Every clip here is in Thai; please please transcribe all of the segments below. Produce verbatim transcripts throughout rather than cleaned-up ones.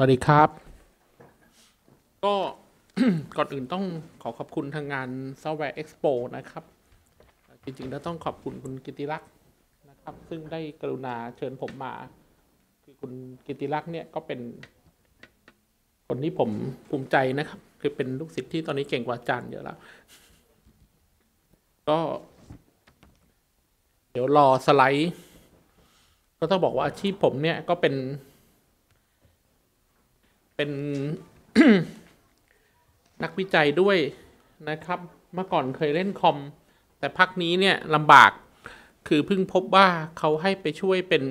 สวัสดีครับก็ ก่อนอื่นต้องขอขอบคุณทางงาน Software Expo นะครับจริงๆแล้วต้องขอบคุณคุณกิติลักษณ์นะครับซึ่งได้กรุณาเชิญผมมาคือคุณกิติลักษณ์เนี่ยก็เป็นคนที่ผมภูมิใจนะครับคือเป็นลูกศิษย์ที่ตอนนี้เก่งกว่าอาจารย์เยอะแล้วก็เดี๋ยวรอสไลด์ก็ต้องบอกว่าอาชีพผมเนี่ยก็เป็นเป็น นักวิจัยด้วยนะครับเมื่อก่อนเคยเล่นคอมแต่พักนี้เนี่ยลำบากคือเพิ่งพบว่าเขาให้ไปช่วยเป็น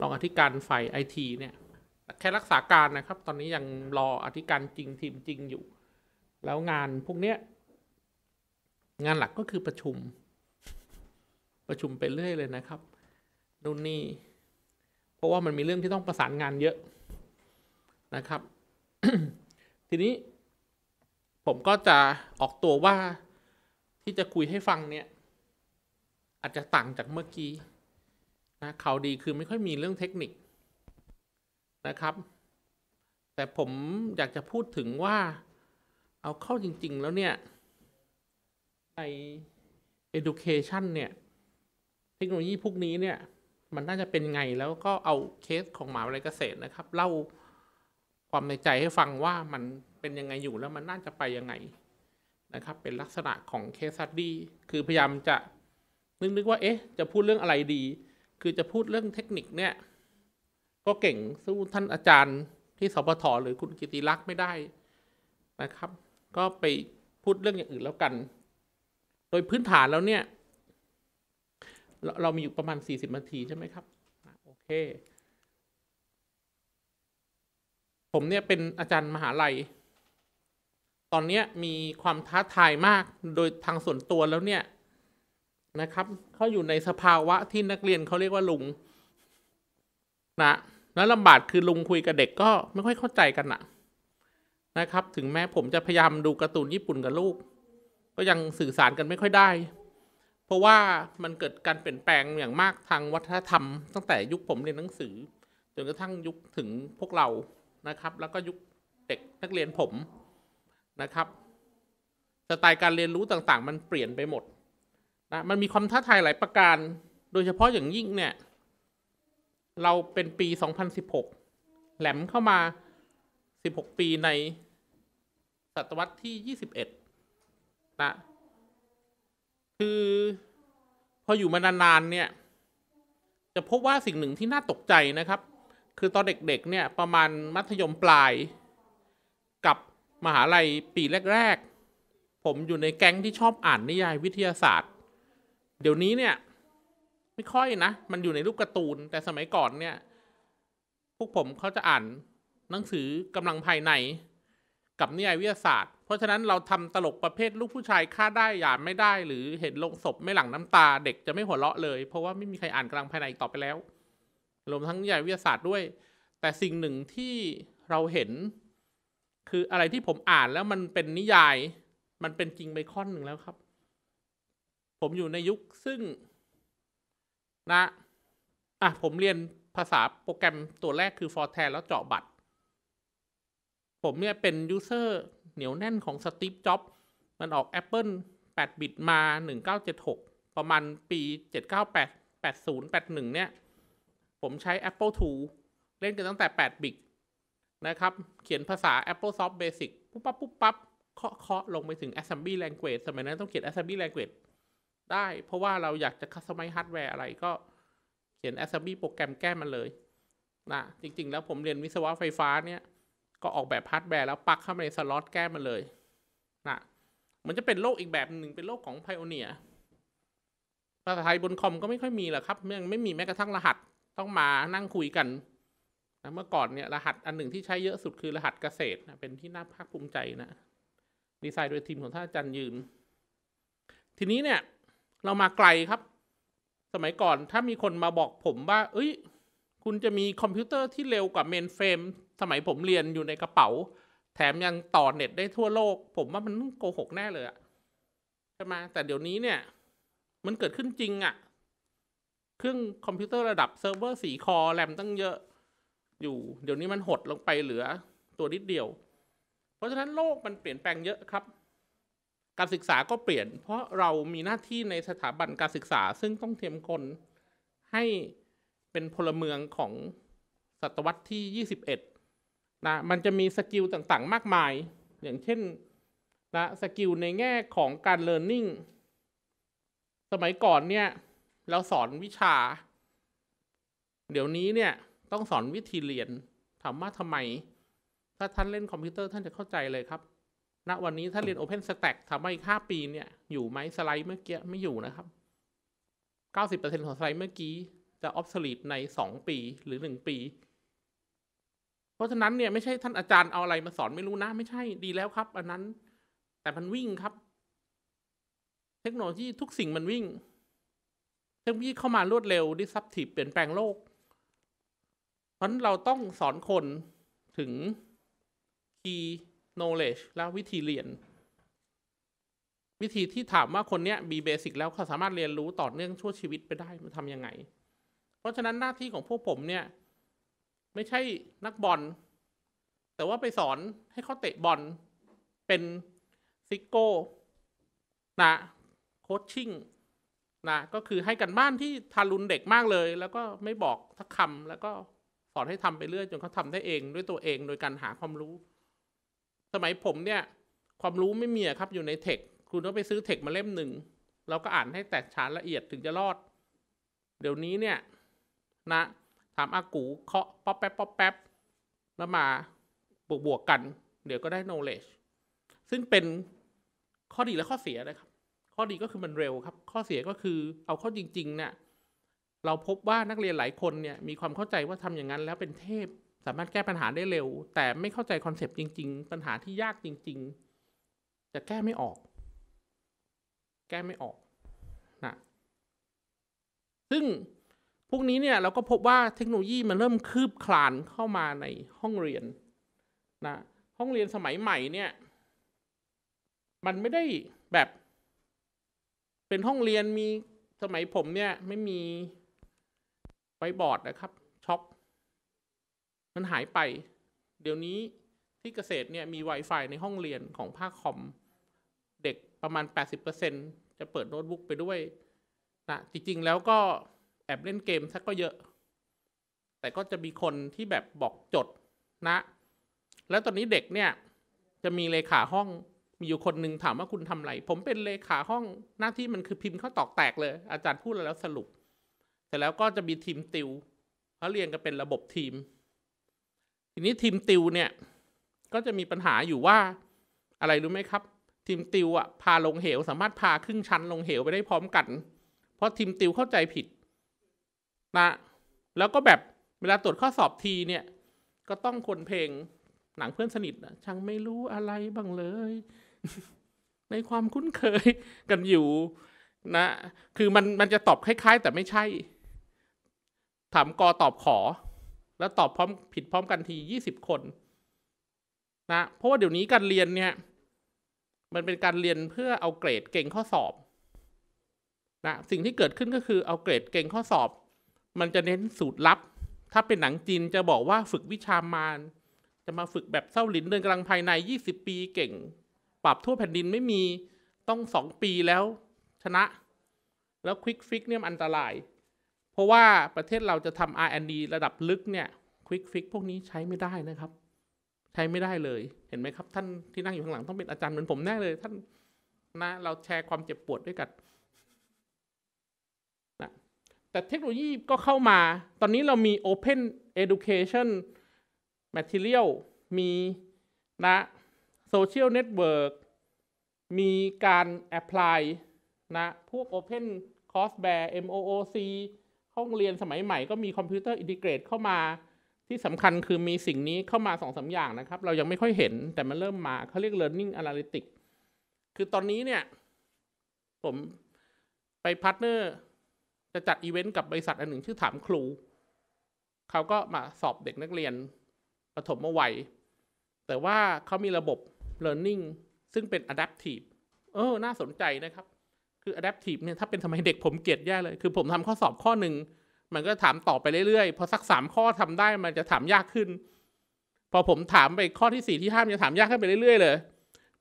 รองอธิการฝ่ายไอทีเนี่ยแค่รักษาการนะครับตอนนี้ยังรออธิการจริงทีมจริงอยู่แล้วงานพวกเนี้ยงานหลักก็คือประชุมประชุมไปเรื่อยเลยนะครับนู่นนี่เพราะว่ามันมีเรื่องที่ต้องประสานงานเยอะนะครับ ทีนี้ผมก็จะออกตัวว่าที่จะคุยให้ฟังเนี่ยอาจจะต่างจากเมื่อกี้นะข่าวดีคือไม่ค่อยมีเรื่องเทคนิคนะครับแต่ผมอยากจะพูดถึงว่าเอาเข้าจริงๆแล้วเนี่ยใน education เนี่ยเทคโนโลยีพวกนี้เนี่ยมันน่าจะเป็นไงแล้วก็เอาเคสของมหาวิทยาลัยเกษตรนะครับเล่าความในใจให้ฟังว่ามันเป็นยังไงอยู่แล้วมันน่าจะไปยังไงนะครับเป็นลักษณะของเคสสตั๊ดดี้คือพยายามจะนึกนึกว่าเอ๊ะจะพูดเรื่องอะไรดีคือจะพูดเรื่องเทคนิคเนี่ยก็เก่งสู้ท่านอาจารย์ที่สปท.หรือคุณกิติลักษณ์ไม่ได้นะครับก็ไปพูดเรื่องอย่างอื่นแล้วกันโดยพื้นฐานแล้วเนี่ยเรา, เรามีอยู่ประมาณสี่สิบนาทีใช่ไหมครับโอเคผมเนี่ยเป็นอาจารย์มหาลัยตอนนี้มีความท้าทายมากโดยทางส่วนตัวแล้วเนี่ยนะครับเขาอยู่ในสภาวะที่นักเรียนเขาเรียกว่าลุงนะแล้วลำบากคือลุงคุยกับเด็กก็ไม่ค่อยเข้าใจกันนะนะครับถึงแม้ผมจะพยายามดูการ์ตูนญี่ปุ่นกับลูกก็ยังสื่อสารกันไม่ค่อยได้เพราะว่ามันเกิดการเปลี่ยนแปลงอย่างมากทางวัฒนธรรมตั้งแต่ยุคผมเรียนหนังสือจนกระทั่งยุคถึงพวกเรานะครับแล้วก็ยุคเด็กนักเรียนผมนะครับสไตล์การเรียนรู้ต่างๆมันเปลี่ยนไปหมดนะมันมีความท้าทายหลายประการโดยเฉพาะอย่างยิ่งเนี่ยเราเป็นปีสองพันสิบหกแหลมเข้ามาสิบหกปีในศตวรรษที่ยี่สิบเอ็ดนะคือพออยู่มานานๆเนี่ยจะพบว่าสิ่งหนึ่งที่น่าตกใจนะครับคือตอนเด็กๆเนี่ยประมาณมัธยมปลายกับมหาลัยปีแรกๆผมอยู่ในแก๊งที่ชอบอ่านนิยายวิทยาศาสตร์เดี๋ยวนี้เนี่ยไม่ค่อยนะมันอยู่ในรูปการ์ตูนแต่สมัยก่อนเนี่ยพวกผมเขาจะอ่านหนังสือกำลังภายในกับนิยายวิทยาศาสตร์เพราะฉะนั้นเราทำตลกประเภทลูกผู้ชายฆ่าได้หยามไม่ได้หรือเห็นลงศพไม่หลั่งน้ำตาเด็กจะไม่หัวเราะเลยเพราะว่าไม่มีใครอ่านกำลังภายในอีกต่อไปแล้วรวมทั้งนิยายวิทยาศาสตร์ด้วยแต่สิ่งหนึ่งที่เราเห็นคืออะไรที่ผมอ่านแล้วมันเป็นนิยายมันเป็นจริงไปข้อหนึ่งแล้วครับผมอยู่ในยุคซึ่งนะอ่ะผมเรียนภาษาโปรแกรมตัวแรกคือ Fortran แล้วเจาะบัตรผมเนี่ยเป็นยูเซอร์เหนียวแน่นของสตีฟจ็อบส์มันออก Apple แปด บิตมาหนึ่งเก้าเจ็ดหกประมาณปีเจ็ดเก้าแปด แปดศูนย์ แปดหนึ่งเนี่ยผมใช้ Apple ทูเล่นกันตั้งแต่แปด บิตนะครับเขียนภาษา AppleSoft Basic ปุ๊บปั๊บปุ๊บปั๊บเคาะๆลงไปถึง Assembly Language สมัยนั้นต้องเขียน Assembly Language ได้เพราะว่าเราอยากจะ Customize Hardware อะไรก็เขียน Assembly โปรแกรมแก้มันเลยนะจริงๆแล้วผมเรียนวิศวะไฟฟ้าเนี่ยก็ออกแบบฮาร์ดแวร์แล้วปักเข้าไปในสล็อตแก้มันเลยนะมันจะเป็นโลกอีกแบบหนึ่งเป็นโลกของไพโอเนียร์ภาษาไทยบนคอมก็ไม่ค่อยมีหรอกครับยังไม่มีแม้กระทั่งรหัสต้องมานั่งคุยกันนะเมื่อก่อนเนี่ยรหัสอันหนึ่งที่ใช้เยอะสุดคือรหัสเกษตรนะเป็นที่น่าภาคภูมิใจนะดีไซน์โดยทีมของท่านอาจารย์ยืนทีนี้เนี่ยเรามาไกลครับสมัยก่อนถ้ามีคนมาบอกผมว่าเอ้ยคุณจะมีคอมพิวเตอร์ที่เร็วกว่าเมนเฟรมสมัยผมเรียนอยู่ในกระเป๋าแถมยังต่อเน็ตได้ทั่วโลกผมว่ามันโกหกแน่เลยอะใช่ไหมแต่เดี๋ยวนี้เนี่ยมันเกิดขึ้นจริงอะเครื่องคอมพิวเตอร์ระดับเซิร์ฟเวอร์สี่คอร์แรมตั้งเยอะ อยู่เดี๋ยวนี้มันหดลงไปเหลือตัวนิดเดียวเพราะฉะนั้นโลกมันเปลี่ยนแปลงเยอะครับการศึกษาก็เปลี่ยนเพราะเรามีหน้าที่ในสถาบันการศึกษาซึ่งต้องเตรียมคนให้เป็นพลเมืองของศตวรรษที่ยี่สิบเอ็ดนะมันจะมีสกิลต่างๆมากมายอย่างเช่นนะสกิลในแง่ของการเรียนรู้สมัยก่อนเนี่ยเราสอนวิชาเดี๋ยวนี้เนี่ยต้องสอนวิธีเรียนถามว่าทำไมถ้าท่านเล่นคอมพิวเตอร์ท่านจะเข้าใจเลยครับณวันนี้ถ้าเรียน โอเพ่นสแต็ก ถามว่าอีกห้าปีเนี่ยอยู่ไหมสไลด์เมื่อกี้ไม่อยู่นะครับ เก้าสิบเปอร์เซ็นต์ ของสไลด์เมื่อกี้จะ obsolete ในสองปีหรือหนึ่งปีเพราะฉะนั้นเนี่ยไม่ใช่ท่านอาจารย์เอาอะไรมาสอนไม่รู้นะไม่ใช่ดีแล้วครับอันนั้นแต่มันวิ่งครับเทคโนโลยีทุกสิ่งมันวิ่งเทคโนโลยีเข้ามารวดเร็ว disruptive เปลี่ยนแปลงโลกเพราะฉะนั้นเราต้องสอนคนถึง key knowledge และวิธีเรียนวิธีที่ถามว่าคนเนี้ยมีเบสิกแล้วเขาสามารถเรียนรู้ต่อเนื่องชั่วชีวิตไปได้มันทำยังไงเพราะฉะนั้นหน้าที่ของพวกผมเนี่ยไม่ใช่นักบอลแต่ว่าไปสอนให้เขาเตะบอลเป็นซิโก้นะโคชชิ่งนะก็คือให้กันบ้านที่ทารุณเด็กมากเลยแล้วก็ไม่บอกทักคำแล้วก็สอนให้ทำไปเรื่อยจนเขาทำได้เองด้วยตัวเองโดยการหาความรู้สมัยผมเนี่ยความรู้ไม่มีครับอยู่ในเทคคุณต้องไปซื้อเทคมาเล่มหนึ่งเราก็อ่านให้แตกฉานละเอียดถึงจะรอดเดี๋ยวนี้เนี่ยนะถามอากูเคาะป๊อปแป๊บป๊อปแป๊บแล้วมาบวกบวกกันเดี๋ยวก็ได้ knowledge ซึ่งเป็นข้อดีและข้อเสียนะครับข้อดีก็คือมันเร็วครับข้อเสียก็คือเอาเข้าจริงๆเนี่ยเราพบว่านักเรียนหลายคนเนี่ยมีความเข้าใจว่าทำอย่างนั้นแล้วเป็นเทพสามารถแก้ปัญหาได้เร็วแต่ไม่เข้าใจคอนเซปต์จริงๆปัญหาที่ยากจริงๆจะแก้ไม่ออกแก้ไม่ออกนะซึ่งพวกนี้เนี่ยเราก็พบว่าเทคโนโลยีมันเริ่มคืบคลานเข้ามาในห้องเรียนนะห้องเรียนสมัยใหม่เนี่ยมันไม่ได้แบบเป็นห้องเรียนมีสมัยผมเนี่ยไม่มีไวบอร์ดนะครับช็อคมันหายไปเดี๋ยวนี้ที่เกษตรเนี่ยมี ไวไฟ ในห้องเรียนของภาคคอมเด็กประมาณ แปดสิบเปอร์เซ็นต์ จะเปิดโน้ตบุ๊กไปด้วยนะจริงๆแล้วก็แอบเล่นเกมสักก็เยอะแต่ก็จะมีคนที่แบบบอกจดนะแล้วตอนนี้เด็กเนี่ยจะมีเลขาห้องมีอยู่คนหนึ่งถามว่าคุณทำอะไรผมเป็นเลขาห้องหน้าที่มันคือพิมพ์เข้าตอกแตกเลยอาจารย์พูดแล้วสรุปแต่แล้วก็จะมีทีมติวเขาเรียนกันเป็นระบบทีมทีนี้ทีมติวเนี่ยก็จะมีปัญหาอยู่ว่าอะไรรู้ไหมครับทีมติวอ่ะพาลงเหวสามารถพาครึ่งชั้นลงเหวไปได้พร้อมกันเพราะทีมติวเข้าใจผิดนะแล้วก็แบบเวลาตรวจข้อสอบทีเนี่ยก็ต้องควนเพลงหนังเพื่อนสนิทนะช่างไม่รู้อะไรบ้างเลย ในความคุ้นเคยกันอยู่นะคือมันมันจะตอบคล้ายๆแต่ไม่ใช่ถามกอตอบขอแล้วตอบพร้อมผิดพร้อมกันทียี่สิบคนนะเพราะว่าเดี๋ยวนี้การเรียนเนี่ยมันเป็นการเรียนเพื่อเอาเกรดเก่งข้อสอบนะสิ่งที่เกิดขึ้นก็คือเอาเกรดเก่งข้อสอบมันจะเน้นสูตรลับถ้าเป็นหนังจีนจะบอกว่าฝึกวิชามารจะมาฝึกแบบเส้าหลินเดินกำลังภายในยี่สิบปีเก่งปราบทั่วแผ่นดินไม่มีต้องสองปีแล้วชนะแล้วควิกฟิกเนี่ยอันตรายเพราะว่าประเทศเราจะทำ อาร์ แอนด์ ดี ระดับลึกเนี่ยควิกฟิกพวกนี้ใช้ไม่ได้นะครับใช้ไม่ได้เลยเห็นไหมครับท่านที่นั่งอยู่ข้างหลังต้องเป็นอาจารย์เหมือนผมแน่เลยท่านนะเราแชร์ความเจ็บปวดด้วยกันนะแต่เทคโนโลยีก็เข้ามาตอนนี้เรามี Open Education Material มีนะ Social Network มีการ Apply นะพวก Open Courseware เอ็ม โอ โอ ซี ห้องเรียนสมัยใหม่ก็มีคอมพิวเตอร์อินทิเกรตเข้ามาที่สำคัญคือมีสิ่งนี้เข้ามา สองสาม อย่างนะครับเรายังไม่ค่อยเห็นแต่มันเริ่มมาเขาเรียก learning analytics คือตอนนี้เนี่ยผมไปพาร์ทเนอร์จะจัดอีเวนต์กับบริษัทอันหนึ่งชื่อถามครูเขาก็มาสอบเด็กนักเรียนประถมวัยแต่ว่าเขามีระบบ learning ซึ่งเป็น adaptive เออน่าสนใจนะครับคือ adaptive เนี่ยถ้าเป็นทำไมเด็กผมเกลียดแย่เลยคือผมทำข้อสอบข้อหนึ่ง มันก็ถามตอบไปเรื่อยๆพอสักสามข้อทำได้มันจะถามยากขึ้นพอผมถามไปข้อที่สี่ที่ห้าจะถามยากขึ้นไปเรื่อยๆเลย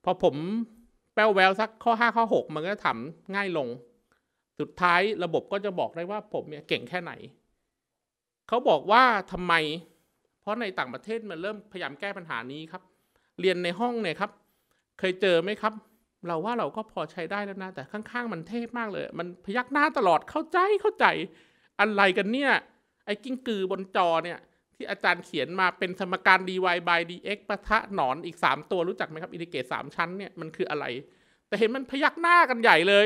พอผมแปลแววสักข้อห้าข้อหกมันก็ถามง่ายลงสุดท้ายระบบก็จะบอกได้ว่าผมเนี่ยเก่งแค่ไหนเขาบอกว่าทำไมเพราะในต่างประเทศมันเริ่มพยายามแก้ปัญหานี้ครับเรียนในห้องเนี่ยครับเคยเจอไหมครับเราว่าเราก็พอใช้ได้แล้วนะแต่ข้างๆมันเทพมากเลยมันพยักหน้าตลอดเข้าใจเข้าใจอะไรกันเนี่ยไอ้กิ้งกือบนจอเนี่ยที่อาจารย์เขียนมาเป็นสมการ dy by dx ปะทะหนอนอีกสามตัวรู้จักไหมครับอินทิเกรตสามชั้นเนี่ยมันคืออะไรแต่เห็นมันพยักหน้ากันใหญ่เลย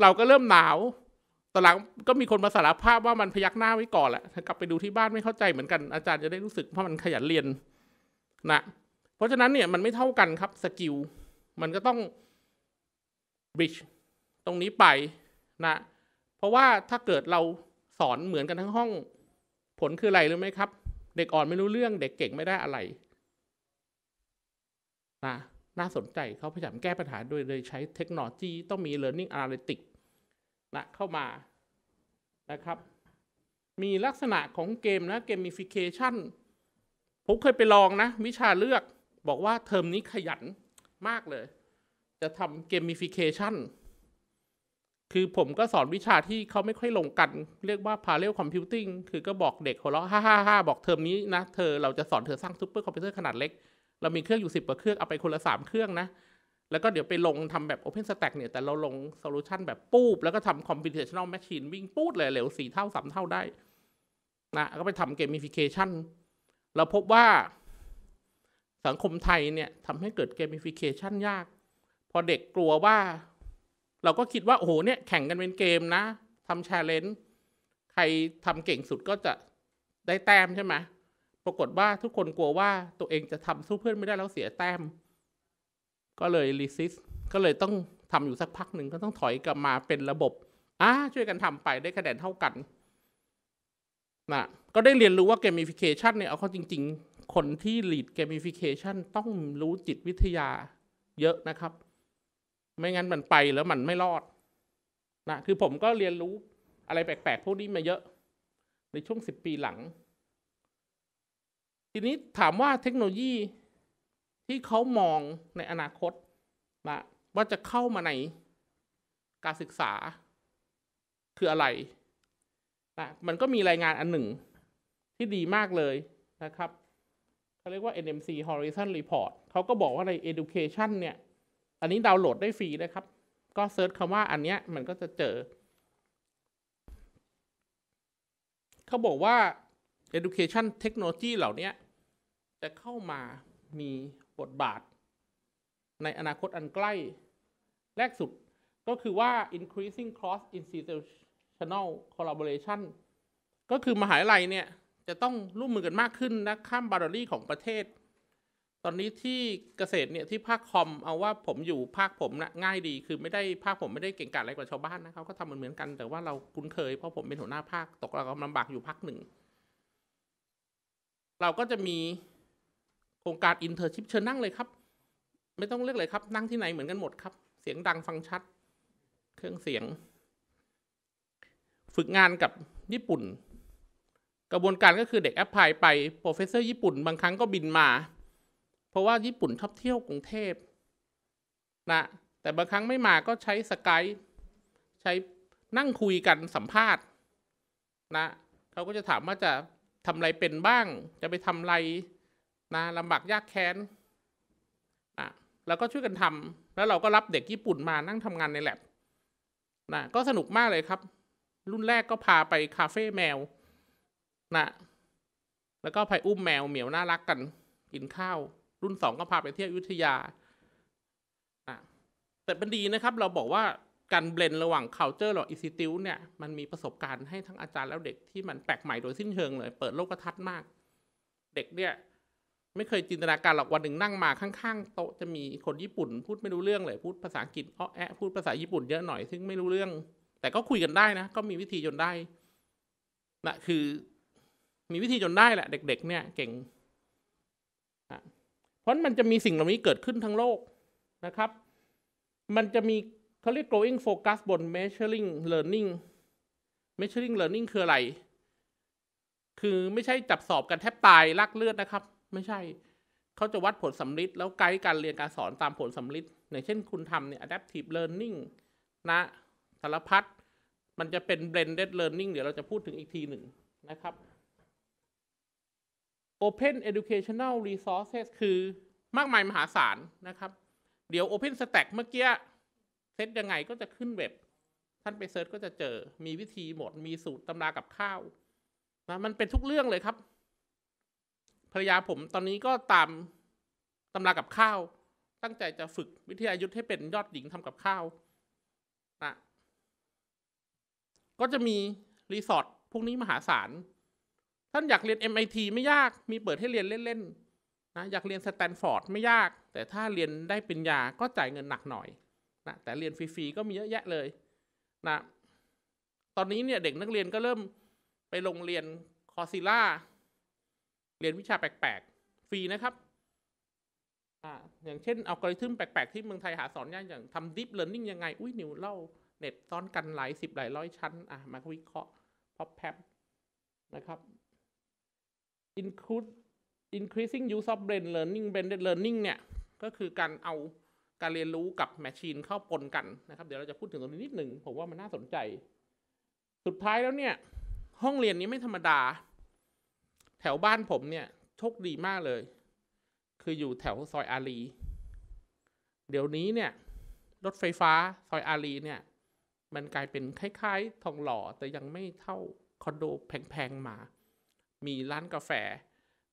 เราก็เริ่มหนาวตอนหลังก็มีคนมาสารภาพว่ามันพยักหน้าไว้ก่อนแหละกลับไปดูที่บ้านไม่เข้าใจเหมือนกันอาจารย์จะได้รู้สึกเพราะมันขยันเรียนนะเพราะฉะนั้นเนี่ยมันไม่เท่ากันครับสกิลมันก็ต้องบิชตรงนี้ไปนะเพราะว่าถ้าเกิดเราสอนเหมือนกันทั้งห้องผลคืออะไรรู้ไหมครับเด็กอ่อนไม่รู้เรื่องเด็กเก่งไม่ได้อะไรนะน่าสนใจเขาพยายามแก้ปัญหาโดยโดยใช้เทคโนโลยีต้องมี learning analytics นะเข้ามานะครับมีลักษณะของเกมนะ gamification ผมเคยไปลองนะวิชาเลือกบอกว่าเทอมนี้ขยันมากเลยจะทำ gamification คือผมก็สอนวิชาที่เขาไม่ค่อยลงกันเรียกว่า parallel computing คือก็บอกเด็กหัวเราะฮ่าฮ่าฮ่าบอกเทอมนี้นะเธอเราจะสอนเธอสร้างซูเปอร์คอมพิวเตอร์ขนาดเล็กเรามีเครื่องอยู่สิบกว่าเครื่องเอาไปคนละสามเครื่องนะแล้วก็เดี๋ยวไปลงทำแบบ OpenStack เนี่ยแต่เราลง solution แบบปูบแล้วก็ทำ computational machine วิ่งปูดเลยเร็วสี่เท่าสามเท่าได้นะก็ไปทำ gamification เราพบว่าสังคมไทยเนี่ยทำให้เกิด gamification ยากพอเด็กกลัวว่าเราก็คิดว่าโอ้โหเนี่ยแข่งกันเป็นเกมนะทำแชร์เลนจ์ใครทำเก่งสุดก็จะได้แต้มใช่ไหมปรากฏว่าทุกคนกลัวว่าตัวเองจะทำสู้เพื่อนไม่ได้แล้วเสียแต้มก็เลยรีซิสก็เลยต้องทำอยู่สักพักหนึ่งก็ต้องถอยกลับมาเป็นระบบอ่ะช่วยกันทำไปได้คะแนนเท่ากันนะก็ได้เรียนรู้ว่าเกมิฟิเคชันเนี่ยเอาเข้าจริงๆคนที่ลีดเกมิฟิเคชันต้องรู้จิตวิทยาเยอะนะครับไม่งั้นมันไปแล้วมันไม่รอดนะคือผมก็เรียนรู้อะไรแปลกๆพวกนี้มาเยอะในช่วงสิบปีหลังทีนี้ถามว่าเทคโนโลยีที่เขามองในอนาคตนะว่าจะเข้ามาในการศึกษาคืออะไรนะมันก็มีรายงานอันหนึ่งที่ดีมากเลยนะครับเขาเรียกว่า เอ็น เอ็ม ซี Horizon Report เขาก็บอกว่าใน Education เนี่ยอันนี้ดาวน์โหลดได้ฟรีนะครับก็เซิร์ชคำว่าอันเนี้ยมันก็จะเจอเขาบอกว่า education technology เหล่านี้จะเข้ามามีบทบาทในอนาคตอันใกล้แรกสุดก็คือว่า increasing cross institutional collaboration ก็คือมหาวิทยาลัยเนี่ยจะต้องร่วมมือกันมากขึ้นนะข้าม boundary ของประเทศตอนนี้ที่เกษตรเนี่ยที่ภาคคอมเอาว่าผมอยู่ภาคผมนะง่ายดีคือไม่ได้ภาคผมไม่ได้เก่งกาจอะไรกว่าชาวบ้านนะเขาก็ทำเหมือนเหมือนกันแต่ว่าเราคุ้นเคยเพราะผมเป็นหัวหน้าภาคตกเราก็ลำบากอยู่ภาคหนึ่งเราก็จะมีโครงการอินเทอร์ชิพเชิญนั่งเลยครับไม่ต้องเลือกเลยครับนั่งที่ไหนเหมือนกันหมดครับเสียงดังฟังชัดเครื่องเสียงฝึกงานกับญี่ปุ่นกระบวนการก็คือเด็กแอพพลายไปโปรเฟสเซอร์ญี่ปุ่นบางครั้งก็บินมาเพราะว่าญี่ปุ่นชอบเที่ยวกรุงเทพนะแต่บางครั้งไม่มาก็ใช้สกายใช้นั่งคุยกันสัมภาษณ์นะเขาก็จะถามว่าจะทำอะไรเป็นบ้างจะไปทำอะไรนะลำบากยากแค้นนะแล้วก็ช่วยกันทำแล้วเราก็รับเด็กญี่ปุ่นมานั่งทำงานในแลบนะก็สนุกมากเลยครับรุ่นแรกก็พาไปคาเฟ่แมวนะแล้วก็พายอุ้มแมวเหมียวน่ารักกันกินข้าวรุ่นสองก็พาไปเที่ยวอยุธยาแต่เป็นดีนะครับเราบอกว่าการเบลนระหว่าง culture หรือ institute เนี่ยมันมีประสบการณ์ให้ทั้งอาจารย์แล้วเด็กที่มันแปลกใหม่โดยสิ้นเชิงเลยเปิดโลกทัศน์มากเด็กเนี่ยไม่เคยจินตนาการหรอกวันหนึ่งนั่งมาข้างๆโต๊ะจะมีคนญี่ปุ่นพูดไม่รู้เรื่องเลยพูดภาษาอังกฤษอ้อแอะพูดภาษาญี่ปุ่นเยอะหน่อยซึ่งไม่รู้เรื่องแต่ก็คุยกันได้นะก็มีวิธีจนได้นะคือมีวิธีจนได้แหละเด็กๆเนี่ยเก่งเพราะมันจะมีสิ่งเหล่านี้เกิดขึ้นทั้งโลกนะครับมันจะมีเขาเรียก growing focus บน measuring learning measuring learning คืออะไร คือไม่ใช่จับสอบกันแทบตายลากเลือดนะครับไม่ใช่เขาจะวัดผลสัมฤทธิ์แล้วไกด์การเรียนการสอนตามผลสัมฤทธิ์อย่างเช่นคุณทำเนี่ย adaptive learning นะสารพัดมันจะเป็น blended learning เดี๋ยวเราจะพูดถึงอีกทีหนึ่งนะครับ open educational resources คือมากมายมหาศาลนะครับเดี๋ยว OpenStack เมื่อกี้เซตยังไงก็จะขึ้นเว็บท่านไปเซิร์ชก็จะเจอมีวิธีหมดมีสูตรตำรากับข้าวนะมันเป็นทุกเรื่องเลยครับภรรยาผมตอนนี้ก็ตามตำรากับข้าวตั้งใจจะฝึกวิทยายุทธให้เป็นยอดหญิงทำกับข้าวนะก็จะมีรีสอร์ทพวกนี้มหาศาลท่านอยากเรียน เอ็ม ไอ ที ไม่ยากมีเปิดให้เรียนเล่นๆนะอยากเรียนสแตนฟอร์ดไม่ยากแต่ถ้าเรียนได้ปริญญาก็จ่ายเงินหนักหน่อยนะแต่เรียนฟรีๆก็มีเยอะแยะเลยนะตอนนี้เนี่ยเด็กนักเรียนก็เริ่มไปลงเรียนคอร์สซิล่าเรียนวิชาแปลกๆฟรีนะครับอ่าอย่างเช่นอัลกอริทึมแปลกๆที่เมืองไทยหาสอนยากอย่างทำ deep learning ยังไงอุ้ยนิวเล่าเน็ตซ้อนกันหลายสิบหลายร้อยชั้นอ่ะมาวิเคราะห์พอแพมนะครับ include increasing use of blended learning blended learning เนี่ยก็คือการเอาการเรียนรู้กับแมชชีนเข้าปนกันนะครับเดี๋ยวเราจะพูดถึงตรงนี้นิดหนึ่งผมว่ามันน่าสนใจสุดท้ายแล้วเนี่ยห้องเรียนนี้ไม่ธรรมดาแถวบ้านผมเนี่ยโชคดีมากเลยคืออยู่แถวซอยอารีเดี๋ยวนี้เนี่ยรถไฟฟ้าซอยอารีเนี่ยมันกลายเป็นคล้ายๆทองหล่อแต่ยังไม่เท่าคอนโดแพงๆมามีร้านกาแฟ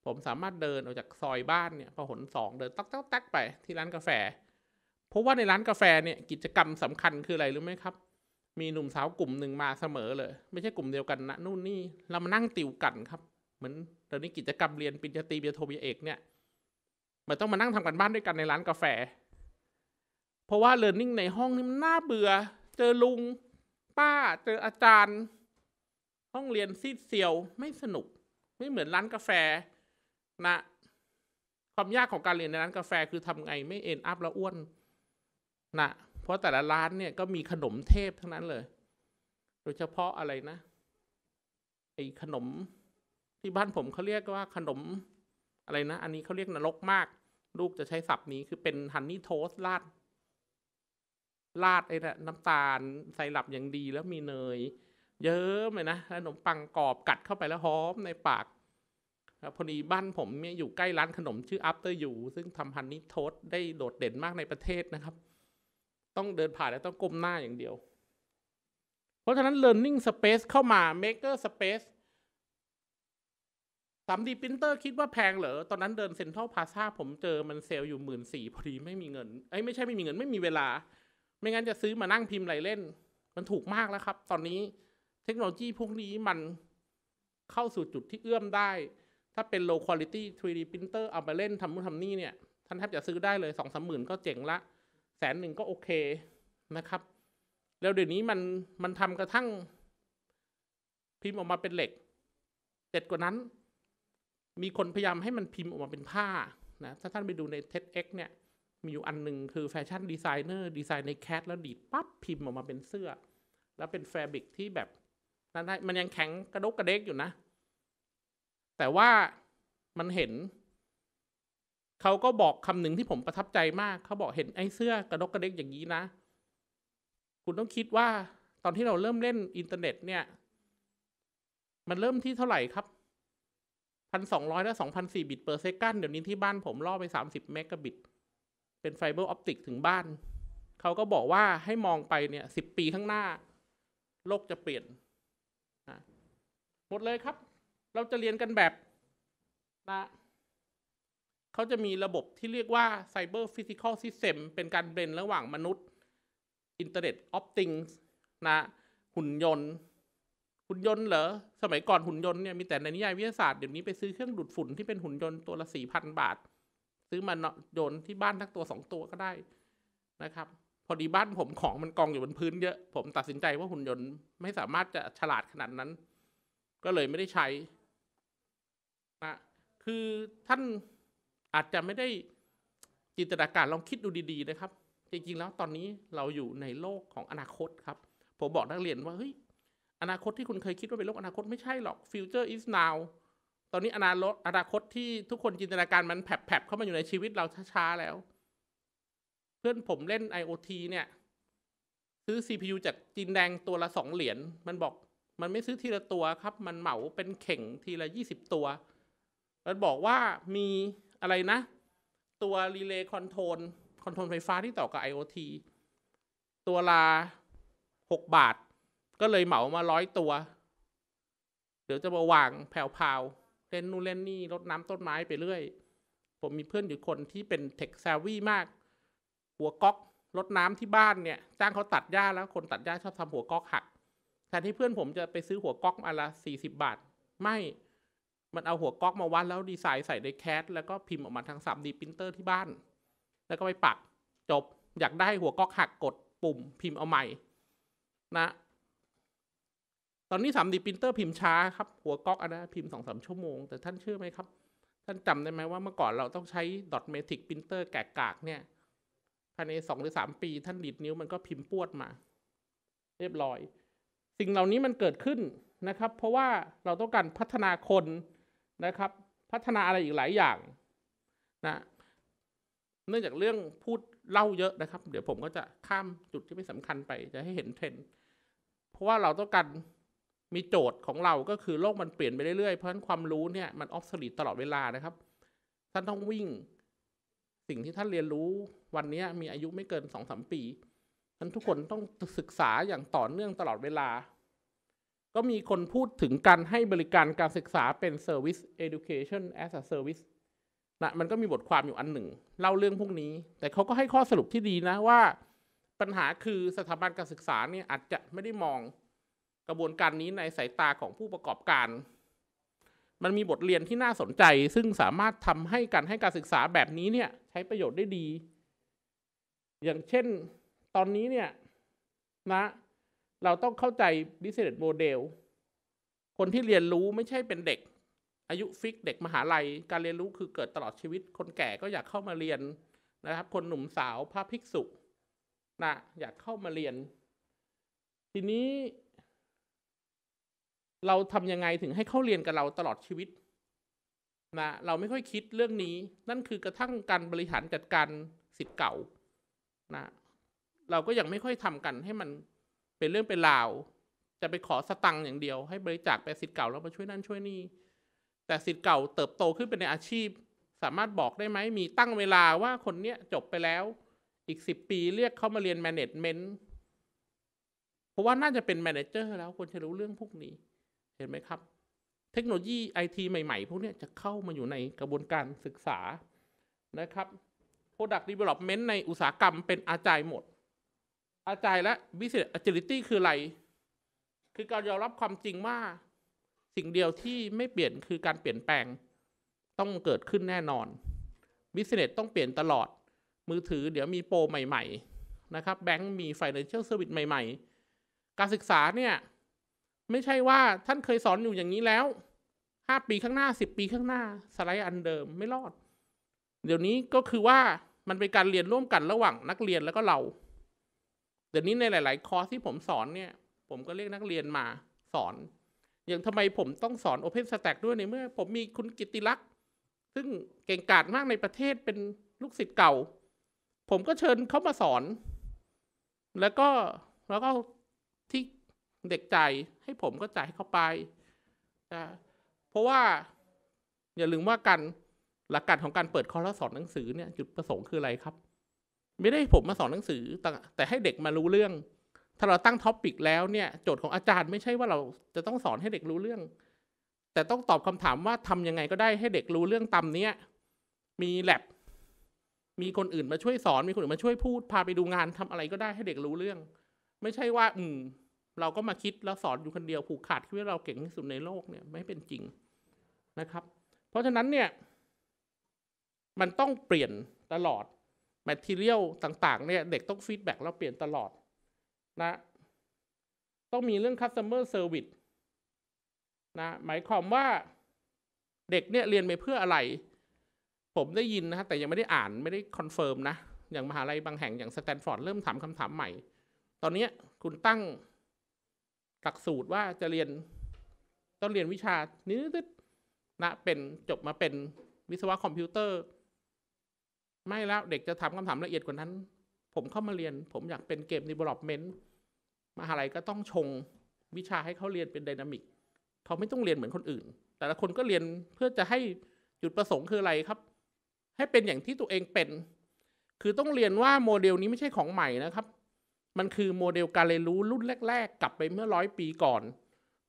ผมสามารถเดินออกจากซอยบ้านเนี่ยพหลสองเดินตักตักตักไปที่ร้านกาแฟเพราะว่าในร้านกาแฟเนี่ยกิจกรรมสำคัญคืออะไรรู้ไหมครับมีหนุ่มสาวกลุ่มหนึ่งมาเสมอเลยไม่ใช่กลุ่มเดียวกันนะนู่นนี่เรามานั่งติวกันครับเหมือนตอนนี้กิจกรรมเรียนปริญญาตรีปริญญาโทปริญญาเอกเนี่ยมันต้องมานั่งทำกันบ้านด้วยกันในร้านกาแฟเพราะว่าเรียนนิ่งในห้องนี่มันน่าเบื่อเจอลุงป้าเจออาจารย์ห้องเรียนซีดเซียวไม่สนุกไม่เหมือนร้านกาแฟนะความยากของการเรียนในร้านกาแฟคือทำไงไม่เอ็นอัพแล้วอ้วนนะเพราะแต่ละร้านเนี่ยก็มีขนมเทพทั้งนั้นเลยโดยเฉพาะอะไรนะไอขนมที่บ้านผมเขาเรียกว่าขนมอะไรนะอันนี้เขาเรียกนรกมากลูกจะใช้ศัพท์นี้คือเป็นฮันนี่โทสต์ราดราดไอ้นะน้ำตาลใส่หลับอย่างดีแล้วมีเนยเยอะเลยนะขนมปังกรอบกัดเข้าไปแล้วหอมในปากพอดีบ้านผมเนี่ยอยู่ใกล้ร้านขนมชื่อ After You ซึ่งทำฮันนี่โทสต์ได้โดดเด่นมากในประเทศนะครับต้องเดินผ่านแล้วต้องก้มหน้าอย่างเดียวเพราะฉะนั้น learning space เข้ามา maker spaceทรีดี printer คิดว่าแพงเหรอตอนนั้นเดินเซ็นทรัลพลาซ่าผมเจอมันเซลล์อยู่หมื่นสี่พอดีไม่มีเงินไอ้ไม่ใช่ไม่มีเงินไม่มีเวลาไม่งั้นจะซื้อมานั่งพิมพ์อะไรเล่นมันถูกมากแล้วครับตอนนี้เทคโนโลยีพวกนี้มันเข้าสู่จุดที่เอื้อมได้ถ้าเป็น low quality ทรีดี printer เอาไปเล่นทำนู่นทำนี่เนี่ยท่านแทบจะซื้อได้เลยสองสามหมื่นก็เจ๋งละแสนหนึ่งก็โอเคนะครับแล้วเดี๋ยวนี้มันมันทำกระทั่งพิมพ์ออกมาเป็นเหล็กเด็ดกว่านั้นมีคนพยายามให้มันพิมพ์ออกมาเป็นผ้านะถ้าท่านไปดูใน เท็ดเอ็กซ์ เนี่ยมีอยู่อันหนึ่งคือแฟชั่นดีไซเนอร์ดีไซน์ในแคทแล้วดีดปั๊บพิมพ์ออกมาเป็นเสื้อแล้วเป็นแฟบริกที่แบบนั้นได้มันยังแข็งกระดกกระเดกอยู่นะแต่ว่ามันเห็นเขาก็บอกคำหนึ่งที่ผมประทับใจมากเขาบอกเห็นไอ้เสื้อกระดกกระเดกอย่างนี้นะคุณต้องคิดว่าตอนที่เราเริ่มเล่นอินเทอร์เน็ตเนี่ยมันเริ่มที่เท่าไหร่ครับพันสองร้อยและสองพันสี่บิตเปอร์เซกันเดี๋ยวนี้ที่บ้านผมล่อไปสามสิบเมกะบิตเป็นไฟเบอร์ออปติกถึงบ้านเขาก็บอกว่าให้มองไปเนี่ยสิบปีข้างหน้าโลกจะเปลี่ยนหมดเลยครับเราจะเรียนกันแบบนะเขาจะมีระบบที่เรียกว่าไซเบอร์ฟิสิคอลซิสเต็มเป็นการเบลนระหว่างมนุษย์อินเทอร์เน็ตออฟติงส์นะหุ่นยนต์หุ่นยนต์เหรอสมัยก่อนหุ่นยนต์เนี่ยมีแต่ในนิยายวิทยาศาสตร์เดี๋ยวนี้ไปซื้อเครื่องดูดฝุ่นที่เป็นหุ่นยนต์ตัวละสี่พันบาทซื้อมาโยนที่บ้านทั้งตัวสองตัวก็ได้นะครับพอดีบ้านผมของมันกองอยู่บนพื้นเยอะผมตัดสินใจว่าหุ่นยนต์ไม่สามารถจะฉลาดขนาดนั้นก็เลยไม่ได้ใช้นะคือท่านอาจจะไม่ได้จินตนาการลองคิดดูดีๆนะครับจริงๆแล้วตอนนี้เราอยู่ในโลกของอนาคตครับผมบอกนักเรียนว่าเฮ้ย อนาคตที่คุณเคยคิดว่าเป็นโลกอนาคตไม่ใช่หรอก future is now ตอนนี้อนาคตอนาคตที่ทุกคนจินตนาการมันแผลบๆเข้ามาอยู่ในชีวิตเราช้าๆแล้วเพื่อนผมเล่น ไอ โอ ที เนี่ยซื้อ ซี พี ยู จากจีนแดงตัวละสองเหรียญมันบอกมันไม่ซื้อทีละตัวครับมันเหมาเป็นเข่งทีละยี่สิบตัวมันบอกว่ามีอะไรนะตัวรีเลย์คอนโทรลคอนโทรลไฟฟ้าที่ต่อกับ ไอ โอ ที ตัวละหกบาทก็เลยเหมามาร้อยตัวเดี๋ยวจะมาวางแผ่วๆเล่นนู่นเล่นนี่รดน้ำต้นไม้ไปเรื่อยผมมีเพื่อนอยู่คนที่เป็นเทคแซฟวี่มากหัวก๊อกรดน้ำที่บ้านเนี่ยจ้างเขาตัดหญ้าแล้วคนตัดหญ้าชอบทำหัวก๊อกหักแทนที่เพื่อนผมจะไปซื้อหัวก๊อกอันละสี่สิบบาทไม่มันเอาหัวก๊อกมาวัดแล้วดีไซน์ใส่ในแคดแล้วก็พิมพ์ออกมาทาง ทรีดี Printer ที่บ้านแล้วก็ไปปักจบอยากได้หัวก๊อกหักกดปุ่มพิมพ์เอาใหม่นะตอนนี้ ทรีดี Printer พิมพ์ช้าครับหัวก๊อกอันนั้นพิมพ์ สองถึงสาม ชั่วโมงแต่ท่านเชื่อไหมครับท่านจำได้ไหมว่าเมื่อก่อนเราต้องใช้ dot matrix printer แกะกากเนี่ยภายในสองหรือสามปีท่านดีดนิ้วมันก็พิมพ์ป้วดมาเรียบร้อยสิ่งเหล่านี้มันเกิดขึ้นนะครับเพราะว่าเราต้องการพัฒนาคนนะครับพัฒนาอะไรอีกหลายอย่างนะเนื่องจากเรื่องพูดเล่าเยอะนะครับเดี๋ยวผมก็จะข้ามจุดที่ไม่สำคัญไปจะให้เห็นเทรนด์เพราะว่าเราต้องการมีโจทย์ของเราก็คือโลกมันเปลี่ยนไปเรื่อยๆเพราะฉะนั้นความรู้เนี่ยมันออฟโซลิตตลอดเวลานะครับท่านต้องวิ่งสิ่งที่ท่านเรียนรู้วันนี้มีอายุไม่เกิน สองถึงสาม ปีท่านทุกคนต้องศึกษาอย่างต่อเนื่องตลอดเวลาก็มีคนพูดถึงการให้บริการการศึกษาเป็น service education as a service นะมันก็มีบทความอยู่อันหนึ่งเล่าเรื่องพวกนี้แต่เขาก็ให้ข้อสรุปที่ดีนะว่าปัญหาคือสถาบันการศึกษาเนี่ยอาจจะไม่ได้มองกระบวนการนี้ในสายตาของผู้ประกอบการมันมีบทเรียนที่น่าสนใจซึ่งสามารถทำให้การให้การศึกษาแบบนี้เนี่ยใช้ประโยชน์ได้ดีอย่างเช่นตอนนี้เนี่ยนะเราต้องเข้าใจ business model คนที่เรียนรู้ไม่ใช่เป็นเด็กอายุฟิกเด็กมหาลัยการเรียนรู้คือเกิดตลอดชีวิตคนแก่ก็อยากเข้ามาเรียนนะครับคนหนุ่มสาวพระภิกษุนะอยากเข้ามาเรียนทีนี้เราทำยังไงถึงให้เขาเรียนกับเราตลอดชีวิตนะเราไม่ค่อยคิดเรื่องนี้นั่นคือกระทั่งการบริหารจัดการศิษย์เก่านะเราก็ยังไม่ค่อยทำกันให้มันเป็นเรื่องเป็นราวจะไปขอสตังค์อย่างเดียวให้บริจาคไปศิษย์เก่าแล้วมาช่วยนั่นช่วยนี่แต่ศิษย์เก่าเติบโตขึ้นเป็นในอาชีพสามารถบอกได้ไหมมีตั้งเวลาว่าคนเนี้ยจบไปแล้วอีกสิบปีเรียกเขามาเรียนแมเนจเมนต์เพราะว่าน่าจะเป็นแมเนเจอร์แล้วควรจะรู้เรื่องพวกนี้เห็นไหมครับเทคโนโลยีไอทีใหม่ๆพวกนี้จะเข้ามาอยู่ในกระบวนการศึกษานะครับ Product Development ในอุตสาหกรรมเป็นอาจายหมดอาจายและ Business Agility คืออะไรคือการยอมรับความจริงว่าสิ่งเดียวที่ไม่เปลี่ยนคือการเปลี่ยนแปลงต้องเกิดขึ้นแน่นอน Business ต้องเปลี่ยนตลอดมือถือเดี๋ยวมีโปรใหม่ๆนะครับแบงก์มี Financial Service ใหม่ๆการศึกษาเนี่ยไม่ใช่ว่าท่านเคยสอนอยู่อย่างนี้แล้วห้าปีข้างหน้าสิบปีข้างหน้าสไลด์อันเดิมไม่รอดเดี๋ยวนี้ก็คือว่ามันเป็นการเรียนร่วมกันระหว่างนักเรียนแล้วก็เราเดี๋ยวนี้ในหลายๆคอร์สที่ผมสอนเนี่ยผมก็เรียกนักเรียนมาสอนอย่างทำไมผมต้องสอน OpenStack ด้วยในเมื่อผมมีคุณกิตติลักษณ์ซึ่งเก่งกาจมากในประเทศเป็นลูกศิษย์เก่าผมก็เชิญเขามาสอนแล้วก็แล้วก็ที่เด็กจ่ายให้ผมก็จ่ายให้เขาไปนะเพราะว่าอย่าลืมว่าการหลักการของการเปิดคอร์สสอนหนังสือเนี่ยจุดประสงค์คืออะไรครับไม่ได้ผมมาสอนหนังสือแต่ให้เด็กมารู้เรื่องถ้าเราตั้งท็อปปิกแล้วเนี่ยโจทย์ของอาจารย์ไม่ใช่ว่าเราจะต้องสอนให้เด็กรู้เรื่องแต่ต้องตอบคำถามว่าทำยังไงก็ได้ให้เด็กรู้เรื่องตามนี้มีแลบมีคนอื่นมาช่วยสอนมีคนอื่นมาช่วยพูดพาไปดูงานทำอะไรก็ได้ให้เด็กรู้เรื่องไม่ใช่ว่าอืมเราก็มาคิดแล้วสอนอยู่คนเดียวผูกขาดคิดว่าเราเก่งที่สุดในโลกเนี่ยไม่เป็นจริงนะครับเพราะฉะนั้นเนี่ยมันต้องเปลี่ยนตลอดแมททีเรียลต่างๆเนี่ยเด็กต้องฟีดแบ็กแล้วเปลี่ยนตลอดนะต้องมีเรื่อง customer service นะหมายความว่าเด็กเนี่ยเรียนไปเพื่ออะไรผมได้ยินนะฮะแต่ยังไม่ได้อ่านไม่ได้คอนเฟิร์มนะอย่างมหาลัยบางแห่งอย่างสแตนฟอร์ดเริ่มถามคำถามใหม่ตอนนี้คุณตั้ง หลักสูตรว่าจะเรียนต้องเรียนวิชานี้นะเป็นจบมาเป็นวิศวะคอมพิวเตอร์ไม่แล้วเด็กจะถามคำถามละเอียดกว่านั้นผมเข้ามาเรียนผมอยากเป็นเกม development มหาลัยก็ต้องชงวิชาให้เขาเรียนเป็น dynamic เขาไม่ต้องเรียนเหมือนคนอื่นแต่ละคนก็เรียนเพื่อจะให้จุดประสงค์คืออะไรครับให้เป็นอย่างที่ตัวเองเป็นคือต้องเรียนว่าโมเดลนี้ไม่ใช่ของใหม่นะครับมันคือโมเดลการเรียนรู้รุ่นแรกๆกลับไปเมื่อร้อยปีก่อน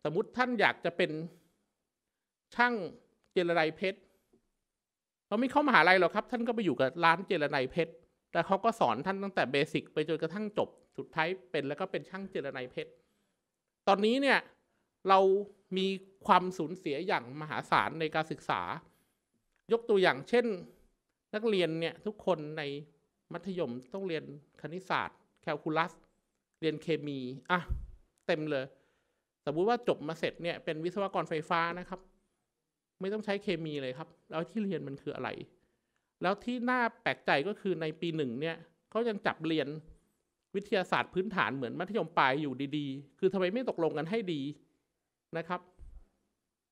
สมมุติท่านอยากจะเป็นช่างเจรไนเพชรเราไม่เข้ามหาลัยหรอกครับท่านก็ไปอยู่กับร้านเจรไนเพชรแต่เขาก็สอนท่านตั้งแต่เบสิกไปจนกระทั่งจบสุดท้ายเป็นแล้วก็เป็นช่างเจรไนเพชรตอนนี้เนี่ยเรามีความสูญเสียอย่างมหาศาลในการศึกษายกตัวอย่างเช่นนักเรียนเนี่ยทุกคนในมัธยมต้องเรียนคณิตศาสตร์แคลคูลัสเรียนเคมีอ่ะเต็มเลยสมมุติว่าจบมาเสร็จเนี่ยเป็นวิศวกรไฟฟ้านะครับไม่ต้องใช้เคมีเลยครับแล้วที่เรียนมันคืออะไรแล้วที่น่าแปลกใจก็คือในปีหนึ่งเนี่ยเขายังจับเรียนวิทยาศาสตร์พื้นฐานเหมือนมัธยมปลายอยู่ดีๆคือทำไมไม่ตกลงกันให้ดีนะครับ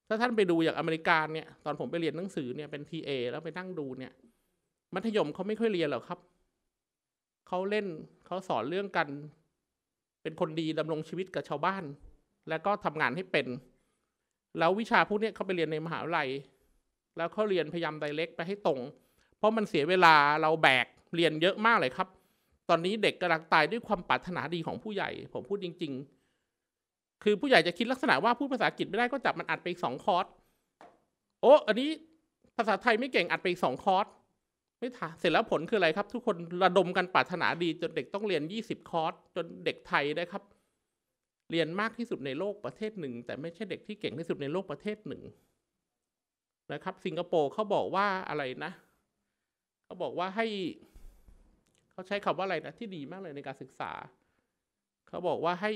ถ้าท่านไปดูอย่างอเมริกาเนี่ยตอนผมไปเรียนหนังสือเนี่ยเป็น ที เอ แล้วไปนั่งดูเนี่ยมัธยมเขาไม่ค่อยเรียนหรอกครับเขาเล่นเขาสอนเรื่องกันเป็นคนดีดำรงชีวิตกับชาวบ้านแล้วก็ทำงานให้เป็นแล้ววิชาพวกนี้เขาไปเรียนในมหาวิทยาลัยแล้วเขาเรียนพยายามไดเรกไปให้ตรงเพราะมันเสียเวลาเราแบกเรียนเยอะมากเลยครับตอนนี้เด็กกำลังตายด้วยความปรารถนาดีของผู้ใหญ่ผมพูดจริงๆคือผู้ใหญ่จะคิดลักษณะว่าพูดภาษาอังกฤษไม่ได้ก็จับมันอัดไปอีกสองคอร์สโอ้อันนี้ภาษาไทยไม่เก่งอัดไปอีกสองคอร์สไม่ทันเสร็จแล้วผลคืออะไรครับทุกคนระดมกันปรารถนาดีจนเด็กต้องเรียนยี่สิบคอร์สจนเด็กไทยได้ครับเรียนมากที่สุดในโลกประเทศหนึ่งแต่ไม่ใช่เด็กที่เก่งที่สุดในโลกประเทศหนึ่งนะครับสิงคโปร์เขาบอกว่าอะไรนะเขาบอกว่าให้เขาใช้คำว่าอะไรนะที่ดีมากเลยในการศึกษาเขาบอกว่าให้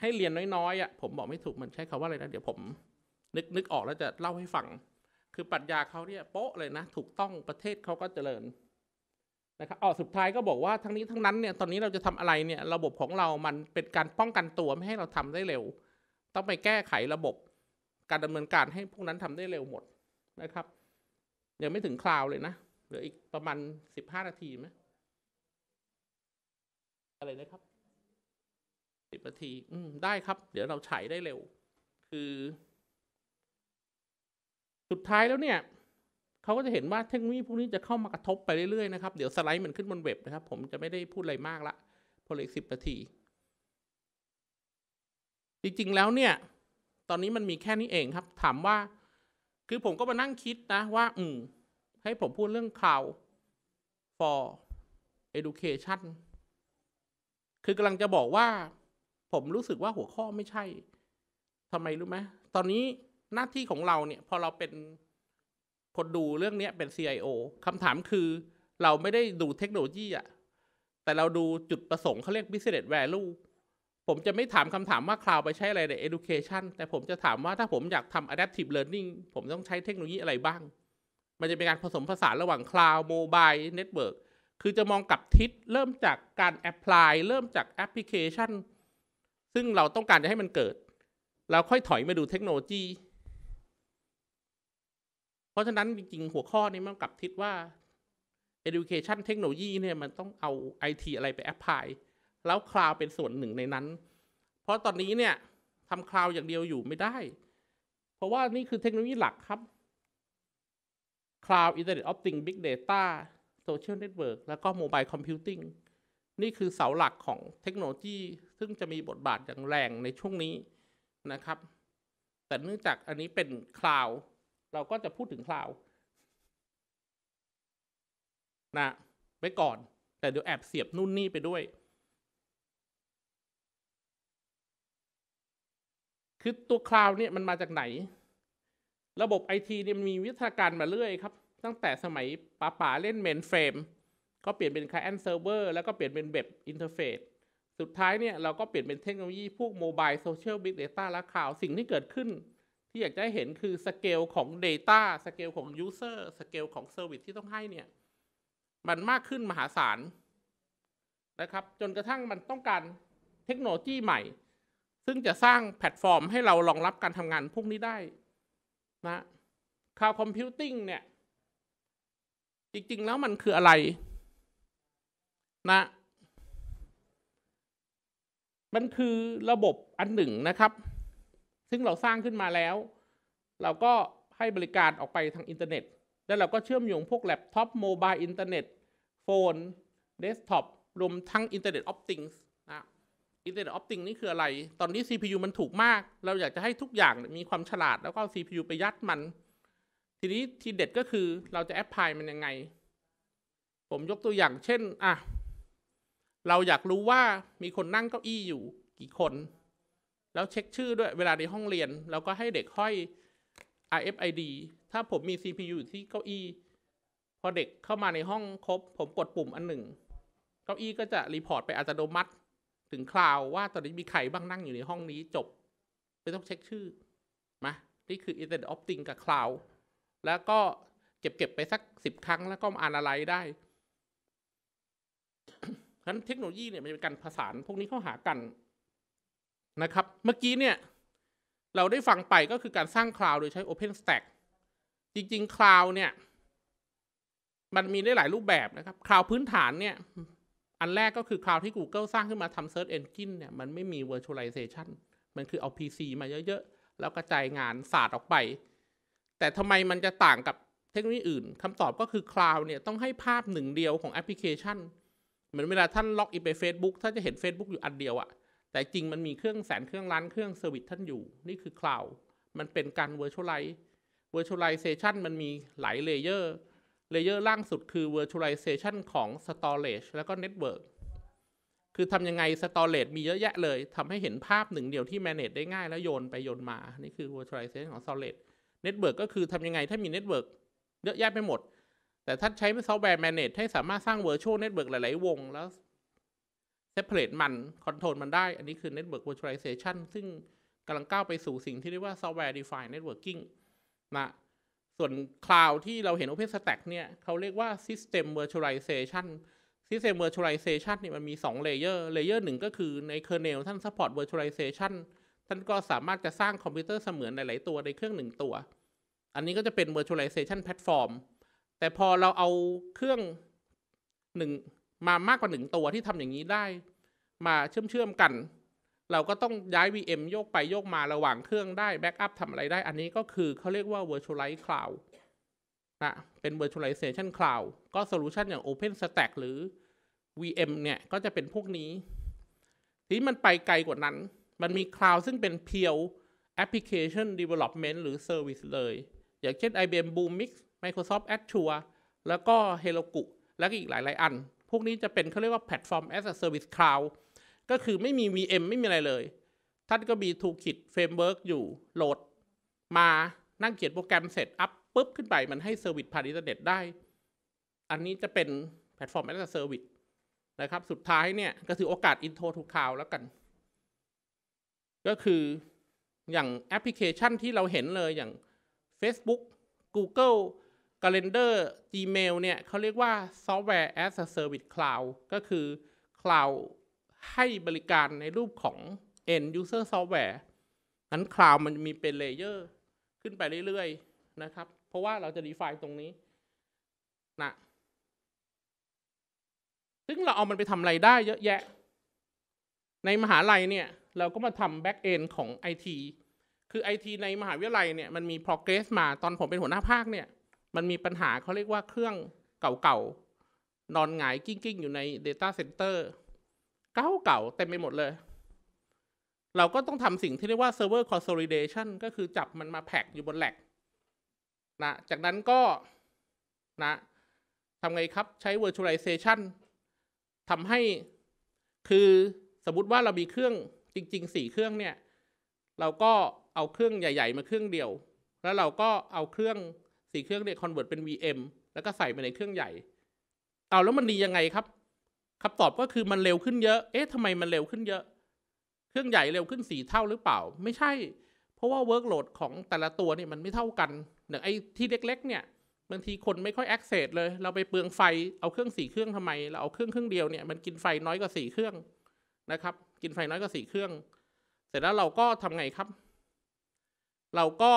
ให้เรียนน้อยๆอ่ะผมบอกไม่ถูกมันใช้คำว่าอะไรนะเดี๋ยวผมนึกนึกออกแล้วจะเล่าให้ฟังคือปรัชญาเขาเนี่ยโป๊ะเลยนะถูกต้องประเทศเขาก็เจริญนะครับอ๋อสุดท้ายก็บอกว่าทั้งนี้ทั้งนั้นเนี่ยตอนนี้เราจะทำอะไรเนี่ยระบบของเรามันเป็นการป้องกันตัวไม่ให้เราทำได้เร็วต้องไปแก้ไขระบบการดำเนินการให้พวกนั้นทำได้เร็วหมดนะครับยังไม่ถึงคราวเลยนะเหลืออีกประมาณสิบห้านาทีไหมอะไรนะครับสิบนาทีอืมได้ครับเดี๋ยวเราฉายได้เร็วคือสุดท้ายแล้วเนี่ยเขาก็จะเห็นว่าเทคโนโลยีพวกนี้จะเข้ามากระทบไปเรื่อยๆนะครับเดี๋ยวสไลด์มันขึ้นบนเว็บนะครับผมจะไม่ได้พูดอะไรมากละพอเหลืออีกสิบนาทีจริงๆแล้วเนี่ยตอนนี้มันมีแค่นี้เองครับถามว่าคือผมก็มานั่งคิดนะว่าอืมให้ผมพูดเรื่อง Cloud for Education คือกำลังจะบอกว่าผมรู้สึกว่าหัวข้อไม่ใช่ทำไมรู้ไหมตอนนี้หน้าที่ของเราเนี่ยพอเราเป็นคนดูเรื่องนี้เป็น ซี ไอ โอ คำถามคือเราไม่ได้ดูเทคโนโลยีอะแต่เราดูจุดประสงค์เขาเรียก business value ผมจะไม่ถามคำถามว่าคลาวด์ไปใช้อะไรใน education แต่ผมจะถามว่าถ้าผมอยากทำ adaptive learning ผมต้องใช้เทคโนโลยีอะไรบ้างมันจะเป็นการผสมผสานระหว่างคลาวด์ mobile network คือจะมองกับทิศเริ่มจากการ apply เริ่มจาก application ซึ่งเราต้องการจะให้มันเกิดเราค่อยถอยมาดูเทคโนโลยีเพราะฉะนั้นจริงๆหัวข้อนี้มันกลับทิศว่า education เทคโนโลยีเนี่ยมันต้องเอา ไอ ที อะไรไป apply แล้วคลาวด์เป็นส่วนหนึ่งในนั้นเพราะตอนนี้เนี่ยทำคลาวด์อย่างเดียวอยู่ไม่ได้เพราะว่านี่คือเทคโนโลยีหลักครับ Cloud Internet of Things Big Data Social Network แล้วก็ Mobile Computing นี่คือเสาหลักของเทคโนโลยีซึ่งจะมีบทบาทอย่างแรงในช่วงนี้นะครับแต่เนื่องจากอันนี้เป็นคลาวด์เราก็จะพูดถึงคลาวด์นะไว้ก่อนแต่เดี๋ยวแอบเสียบนู่นนี่ไปด้วยคือตัวคลาวด์เนี่ยมันมาจากไหนระบบ ไอ ที เนี่ยมันมีวิทยาการมาเรื่อยครับตั้งแต่สมัยป๋าป๋าเล่นเมนเฟรมก็เปลี่ยนเป็น client server แล้วก็เปลี่ยนเป็นเว็บอินเทอร์เฟซสุดท้ายเนี่ยเราก็เปลี่ยนเป็นเทคโนโลยีพวกโมบายโซเชียลบิ๊กเดต้าและคลาวด์สิ่งที่เกิดขึ้นที่อยากจะเห็นคือสเกลของ Data สเกลของ User สเกลของ Service ที่ต้องให้เนี่ยมันมากขึ้นมหาศาลนะครับจนกระทั่งมันต้องการเทคโนโลยีใหม่ ซึ่งจะสร้างแพลตฟอร์มให้เรารองรับการทำงานพวกนี้ได้นะคลาวด์คอมพิวติ้งเนี่ยจริงๆแล้วมันคืออะไรนะมันคือระบบอันหนึ่งนะครับซึ่งเราสร้างขึ้นมาแล้วเราก็ให้บริการออกไปทางอินเทอร์เน็ตแล้วเราก็เชื่อมโยงพวกแล็ปท็อปโมบายอินเทอร์เน็ตโฟนเดสก์ท็อปรวมทั้งอินเทอร์เน็ตออฟติงส์นะอินเทอร์เน็ตออฟติงส์นี่คืออะไรตอนนี้ ซี พี ยู มันถูกมากเราอยากจะให้ทุกอย่างมีความฉลาดแล้วก็ ซี พี ยู ไปยัดมันทีนี้ทีเด็ดก็คือเราจะแอพพลายมันยังไงผมยกตัวอย่างเช่นอ่ะเราอยากรู้ว่ามีคนนั่งเก้าอี้อยู่กี่คนแล้วเช็คชื่อด้วยเวลาในห้องเรียนเราก็ให้เด็กห้อย อาร์ เอฟ ไอ ดี ถ้าผมมี ซี พี ยู อยู่ที่เก้าอี้พอเด็กเข้ามาในห้องครบผมกดปุ่มอันหนึ่งเก้าอี้ก็จะรีพอร์ตไปอัตโนมัติถึงคลาวว่าตอนนี้มีใครบ้างนั่งอยู่ในห้องนี้จบไม่ต้องเช็คชื่อมานี่คือ Internet of Things กับคลาวแล้วก็เก็บเก็บไปสักสิบครั้งแล้วก็มา analyze ได้ฉะนั้นเทคโนโลยีเนี่ยมันเป็นการผสานพวกนี้เข้าหากันนะครับเมื่อกี้เนี่ยเราได้ฟังไปก็คือการสร้างคลาวด์โดยใช้ OpenStack จริงๆคลาวด์เนี่ยมันมีได้หลายรูปแบบนะครับคลาวด์พื้นฐานเนี่ยอันแรกก็คือคลาวด์ที่ Google สร้างขึ้นมาทำ Search Engine เนี่ยมันไม่มี Virtualization มันคือเอา พี ซี มาเยอะๆแล้วกระจายงานสาดออกไปแต่ทำไมมันจะต่างกับเทคโนโลยีอื่นคำตอบก็คือคลาวด์เนี่ยต้องให้ภาพหนึ่งเดียวของแอปพลิเคชันเหมือนเวลาท่านล็อกอินไป Facebook ถ้าจะเห็น Facebook อยู่อันเดียวอะแต่จริงมันมีเครื่องแสนเครื่องล้านเครื่องเซอร์วิสท่านอยู่นี่คือคลาวด์มันเป็นการ virtualize virtualization มันมีหลายเลเยอร์เลเยอร์ล่างสุดคือ virtualization ของ storage แล้วก็ network คือทำยังไง storage มีเยอะแยะเลยทำให้เห็นภาพหนึ่งเดียวที่ manage ได้ง่ายแล้วโยนไปโยนมานี่คือ virtualization ของ storage network ก็คือทำยังไงถ้ามี network เยอะแยะไปหมดแต่ถ้าใช้ซอฟต์แวร์ manage ให้สามารถสร้าง virtual network หลายๆวงแล้ว separate มัน control มันได้อันนี้คือ network virtualization ซึ่งกำลังก้าวไปสู่สิ่งที่เรียกว่า software defined networking นะส่วน cloud ที่เราเห็น OpenStack เนี่ยเขาเรียกว่า system virtualization system virtualization เนี่ยมันมีสอง layer layer หนึ่งก็คือใน kernel ท่าน support virtualization ท่านก็สามารถจะสร้างคอมพิวเตอร์เสมือนหลายๆตัวในเครื่องหนึ่งตัวอันนี้ก็จะเป็น virtualization platformแต่พอเราเอาเครื่องหนึ่งมามากกว่าหนึ่งตัวที่ทำอย่างนี้ได้มาเชื่อมเชื่อมกันเราก็ต้องย้าย วี เอ็ม โยกไปโยกมาระหว่างเครื่องได้แบ็กอัพทำอะไรได้อันนี้ก็คือเขาเรียกว่า virtualized cloud นะเป็น virtualization cloud ก็ solution อย่าง OpenStack หรือ วี เอ็ม เนี่ยก็จะเป็นพวกนี้ที่มันไปไกลกว่านั้นมันมี cloud ซึ่งเป็น pure application development หรือ service เลยอย่างเช่น ไอ บี เอ็ม Bluemix Microsoft Azure แล้วก็ Heroku แล้วก็อีกหลายๆอันพวกนี้จะเป็นเขาเรียกว่า Platform as a Service Cloud ก็คือไม่มี วี เอ็ม ไม่มีอะไรเลยท่านก็มี Toolkit Framework อยู่โหลดมานั่งเขียนโปรแกรมเสร็จอัพปุ๊บขึ้นไปมันให้ Service ผ่านอินเทอร์เน็ตได้อันนี้จะเป็น Platform as a Service นะครับสุดท้ายเนี่ยก็ถือโอกาส Intro to Cloud แล้วกันก็คืออย่างแอปพลิเคชันที่เราเห็นเลยอย่าง Facebook Google Calendar Gmail เนี่ยเขาเรียกว่า Software as a Service Cloud ก็คือ Cloud ให้บริการในรูปของ End User Software นั้น Cloud มันมีเป็นเลเยอร์ขึ้นไปเรื่อยๆนะครับเพราะว่าเราจะ define ตรงนี้นะซึ่งเราเอามันไปทำอะไรได้เยอะแยะในมหาลัยเนี่ยเราก็มาทำ Back End ของ ไอ ทีคือ ไอ ที ในมหาวิทยาลัยเนี่ยมันมี progress มาตอนผมเป็นหัวหน้าภาคเนี่ยมันมีปัญหาเขาเรียกว่าเครื่องเก่าๆนอนหงายกิ้งๆอยู่ใน data center เก่าๆเต็มไปหมดเลยเราก็ต้องทำสิ่งที่เรียกว่า server consolidation ก็คือจับมันมาแพ็กอยู่บนแหลกนะจากนั้นก็นะทำไงครับใช้ virtualization ทำให้คือสมมติว่าเรามีเครื่องจริงๆสี่เครื่องเนี่ยเราก็เอาเครื่องใหญ่ๆมาเครื่องเดียวแล้วเราก็เอาเครื่องสี่เครื่องเนี่ยคอนเวิร์ตเป็น วี เอ็ม แล้วก็ใส่ไปในเครื่องใหญ่เอาแล้วมันดียังไงครับคำตอบก็คือมันเร็วขึ้นเยอะเอ๊ะทำไมมันเร็วขึ้นเยอะเครื่องใหญ่เร็วขึ้นสี่เท่าหรือเปล่าไม่ใช่เพราะว่าเวิร์กโหลดของแต่ละตัวเนี่ยมันไม่เท่ากันอย่างไอ้ที่เล็กๆเนี่ยบางทีคนไม่ค่อยแอคเซสเลยเราไปเปลืองไฟเอาเครื่องสี่เครื่องทำไมเราเอาเครื่องเครื่องเดียวเนี่ยมันกินไฟน้อยกว่าสี่เครื่องนะครับกินไฟน้อยกว่าสี่เครื่องเส ร็จแล้วเราก็ทำไงครับเราก็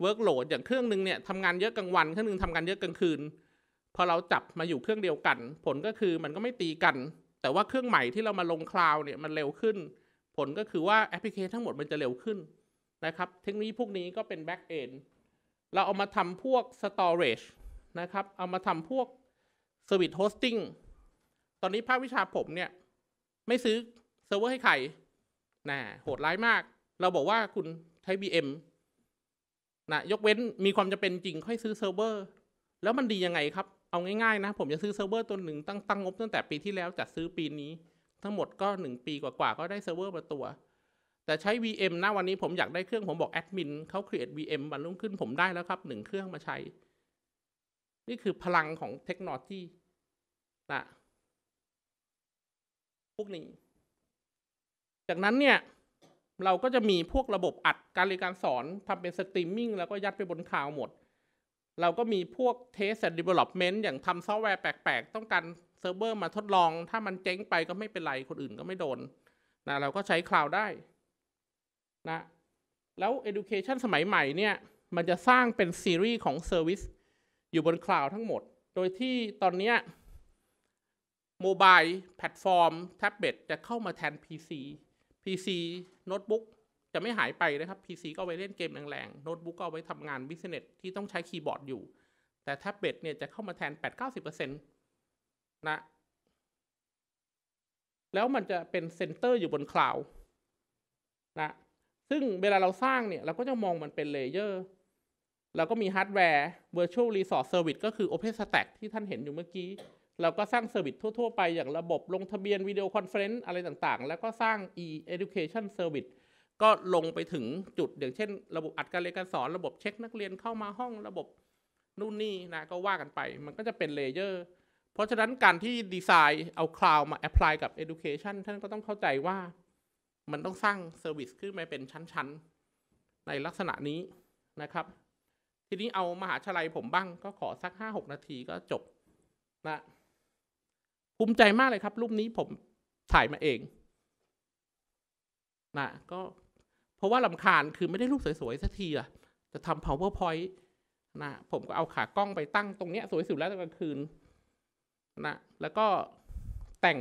เวิร์กโหลดอย่างเครื่องนึงเนี่ยทำงานเยอะกลางวันเครื่องนึงทำงานเยอะกลางคืนพอเราจับมาอยู่เครื่องเดียวกันผลก็คือมันก็ไม่ตีกันแต่ว่าเครื่องใหม่ที่เรามาลงคลาวด์เนี่ยมันเร็วขึ้นผลก็คือว่าแอปพลิเคชันทั้งหมดมันจะเร็วขึ้นนะครับเทคโนโลยีพวกนี้ก็เป็นแบ็กเอนด์เราเอามาทำพวก storage นะครับเอามาทำพวก service hosting ตอนนี้ภาควิชาผมเนี่ยไม่ซื้อเซิร์ฟเวอร์ให้ใครนะโหดร้ายมากเราบอกว่าคุณใช้ วี เอ็ม นะยกเว้นมีความจำเป็นจริงค่อยซื้อเซิร์ฟเวอร์แล้วมันดียังไงครับเอาง่ายๆนะผมจะซื้อเซิร์ฟเวอร์ตัวหนึ่งตั้งตั้งงบตั้งแต่ปีที่แล้วจัดซื้อปีนี้ทั้งหมดก็หนึ่งปีกว่าๆก็ได้เซิร์ฟเวอร์มาตัวแต่ใช้ วี เอ็ม นะวันนี้ผมอยากได้เครื่องผมบอกแอดมินเขา create วี เอ็ม มันรุ่งขึ้นผมได้แล้วครับหนึ่งเครื่องมาใช้นี่คือพลังของเทคโนโลยีนะพวกนี้จากนั้นเนี่ยเราก็จะมีพวกระบบอัดการเรียนการสอนทำเป็นสตรีมมิ่งแล้วก็ยัดไปบนคลาวด์หมดเราก็มีพวก Test and Development อย่างทำซอฟต์แวร์แปลกๆต้องการเซิร์ฟเวอร์มาทดลองถ้ามันเจ๊งไปก็ไม่เป็นไรคนอื่นก็ไม่โดนนะเราก็ใช้คลาวด์ได้นะแล้ว Education สมัยใหม่เนี่ยมันจะสร้างเป็นซีรีส์ของ Service อยู่บนคลาวด์ทั้งหมดโดยที่ตอนนี้โมบายแพลตฟอร์มแท็บเล็ตจะเข้ามาแทน พี ซี พี ซี โน้ตบุ๊กจะไม่หายไปนะครับ พี ซี ก็เอาไว้เล่นเกมแรงๆโน้ตบุ๊กก็เอาไว้ทำงานบิสเนสที่ต้องใช้คีย์บอร์ดอยู่แต่แท็บเล็ตเนี่ยจะเข้ามาแทน แปดสิบเก้าสิบเปอร์เซ็นต์ นะแล้วมันจะเป็นเซ็นเตอร์อยู่บนคลาวด์นะซึ่งเวลาเราสร้างเนี่ยเราก็จะมองมันเป็นเลเยอร์เราก็มีฮาร์ดแวร์ Virtual Resource Service ก็คือ OpenStack ที่ท่านเห็นอยู่เมื่อกี้เราก็สร้างเซอร์วิสทั่วๆไปอย่างระบบลงทะเบียนวิดีโอคอนเฟอเรนซ์อะไรต่างๆแล้วก็สร้าง e-education service ก็ลงไปถึงจุดอย่างเช่นระบบอัดการเรียนการสอนระบบเช็คนักเรียนเข้ามาห้องระบบนู่นนี่นะก็ว่ากันไปมันก็จะเป็นเลเยอร์เพราะฉะนั้นการที่ดีไซน์เอาคลาวด์มาแอพพลายกับ education ท่านก็ต้องเข้าใจว่ามันต้องสร้างเซอร์วิสขึ้นมาเป็นชั้นๆในลักษณะนี้นะครับทีนี้เอามหาวิทยาลัยผมบ้างก็ขอสัก ห้าหก นาทีก็จบนะภูมิใจมากเลยครับรูปนี้ผมถ่ายมาเองนะก็เพราะว่าลำคาญคือไม่ได้รูปสวยๆสักทีอะจะทำ powerpoint นะผมก็เอาขากล้องไปตั้งตรงเนี้ยสวยสุดแล้วตอนกลางคืนนะแล้วก็แต่ง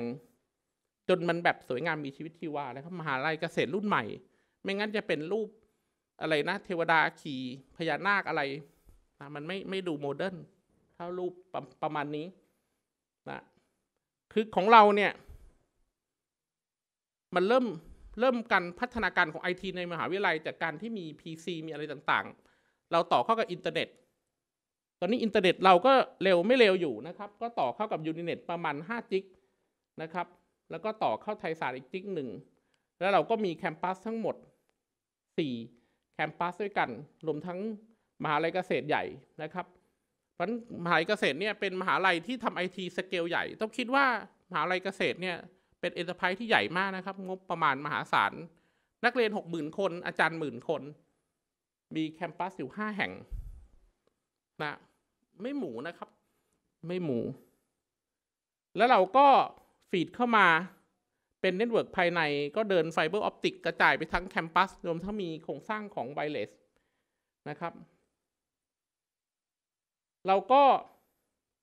จนมันแบบสวยงามมีชีวิตชีวานะครับมหาลัยเกษตรรุ่นใหม่ไม่งั้นจะเป็นรูปอะไรนะเทวดาขี่พญานาคอะไรนะมันไม่ไม่ดูโมเดิร์นเท่ารูปประประมาณนี้นะคือของเราเนี่ยมันเริ่มเริ่มการพัฒนาการของ ไอ ที ในมหาวิทยาลัยจากการที่มี พี ซี มีอะไรต่างๆเราต่อเข้ากับอินเทอร์เน็ตตอนนี้อินเทอร์เน็ตเราก็เร็วไม่เร็วอยู่นะครับก็ต่อเข้ากับยูนิเน็ตประมาณห้าจิกนะครับแล้วก็ต่อเข้าไทยสารอีกจิกหนึ่งแล้วเราก็มีแคมปัสทั้งหมดสี่แคมปัสด้วยกันรวมทั้งมหาวิทยาลัยเกษตรใหญ่นะครับเพราะมหาวิทยาลัยเกษตรเนี่ยเป็นมหาลัยที่ทำไอทีสเกลใหญ่ต้องคิดว่ามหาลัยเกษตรเนี่ยเป็นเอ็นเตอร์ไพรส์ที่ใหญ่มากนะครับงบประมาณมหาศาลนักเรียน หกหมื่น คนอาจารย์ หนึ่งหมื่น คนมีแคมปัสอยู่ห้าแห่งนะไม่หมูนะครับไม่หมูแล้วเราก็ฟีดเข้ามาเป็นเน็ตเวิร์กภายในก็เดินไฟเบอร์ออปติกกระจายไปทั้งแคมปัสรวมทั้งมีโครงสร้างของไวเลสนะครับเราก็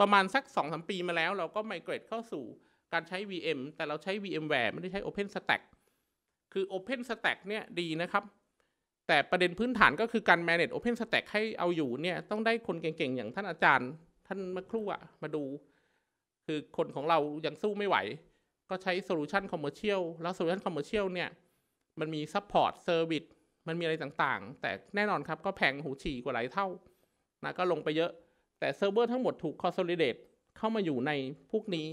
ประมาณสัก สองถึงสาม ปีมาแล้วเราก็ไมเกรดเข้าสู่การใช้ วี เอ็ม แต่เราใช้ วี เอ็ม แวร์ ไม่ได้ใช้ OpenStack คือ OpenStack เนี่ยดีนะครับแต่ประเด็นพื้นฐานก็คือการ manage OpenStack ให้เอาอยู่เนี่ยต้องได้คนเก่งๆอย่างท่านอาจารย์ท่านเมื่อครู่อะมาดูคือคนของเรายังสู้ไม่ไหวก็ใช้ Solution Commercial แล้ว Solution Commercial เนี่ยมันมี Support Service มันมีอะไรต่างๆแต่แน่นอนครับก็แพงหูฉี่กว่าหลายเท่านะก็ลงไปเยอะแต่เซิร์ฟเวอร์ทั้งหมดถูก consolidate เข้ามาอยู่ในพวกนี้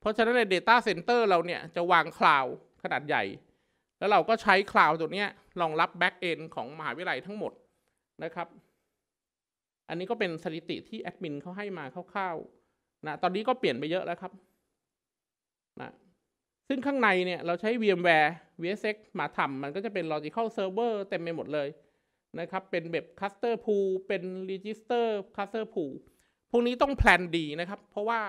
เพราะฉะนั้นใน Data Center เราเนี่ยจะวางคลาวด์ขนาดใหญ่แล้วเราก็ใช้คลาวด์ตัวเนี้ยรองรับ back end ของมหาวิทยาลัยทั้งหมดนะครับอันนี้ก็เป็นสถิติที่แอดมินเขาให้มาคร่าวๆนะตอนนี้ก็เปลี่ยนไปเยอะแล้วครับนะซึ่งข้างในเนี่ยเราใช้ VMWare วี เอส เอ็กซ์ มาทำมันก็จะเป็น logical server เต็มไปหมดเลยนะครับเป็นแบบ cluster pool เป็น register cluster pool พวกนี้ต้องแพลนดีนะครับเพราะว่า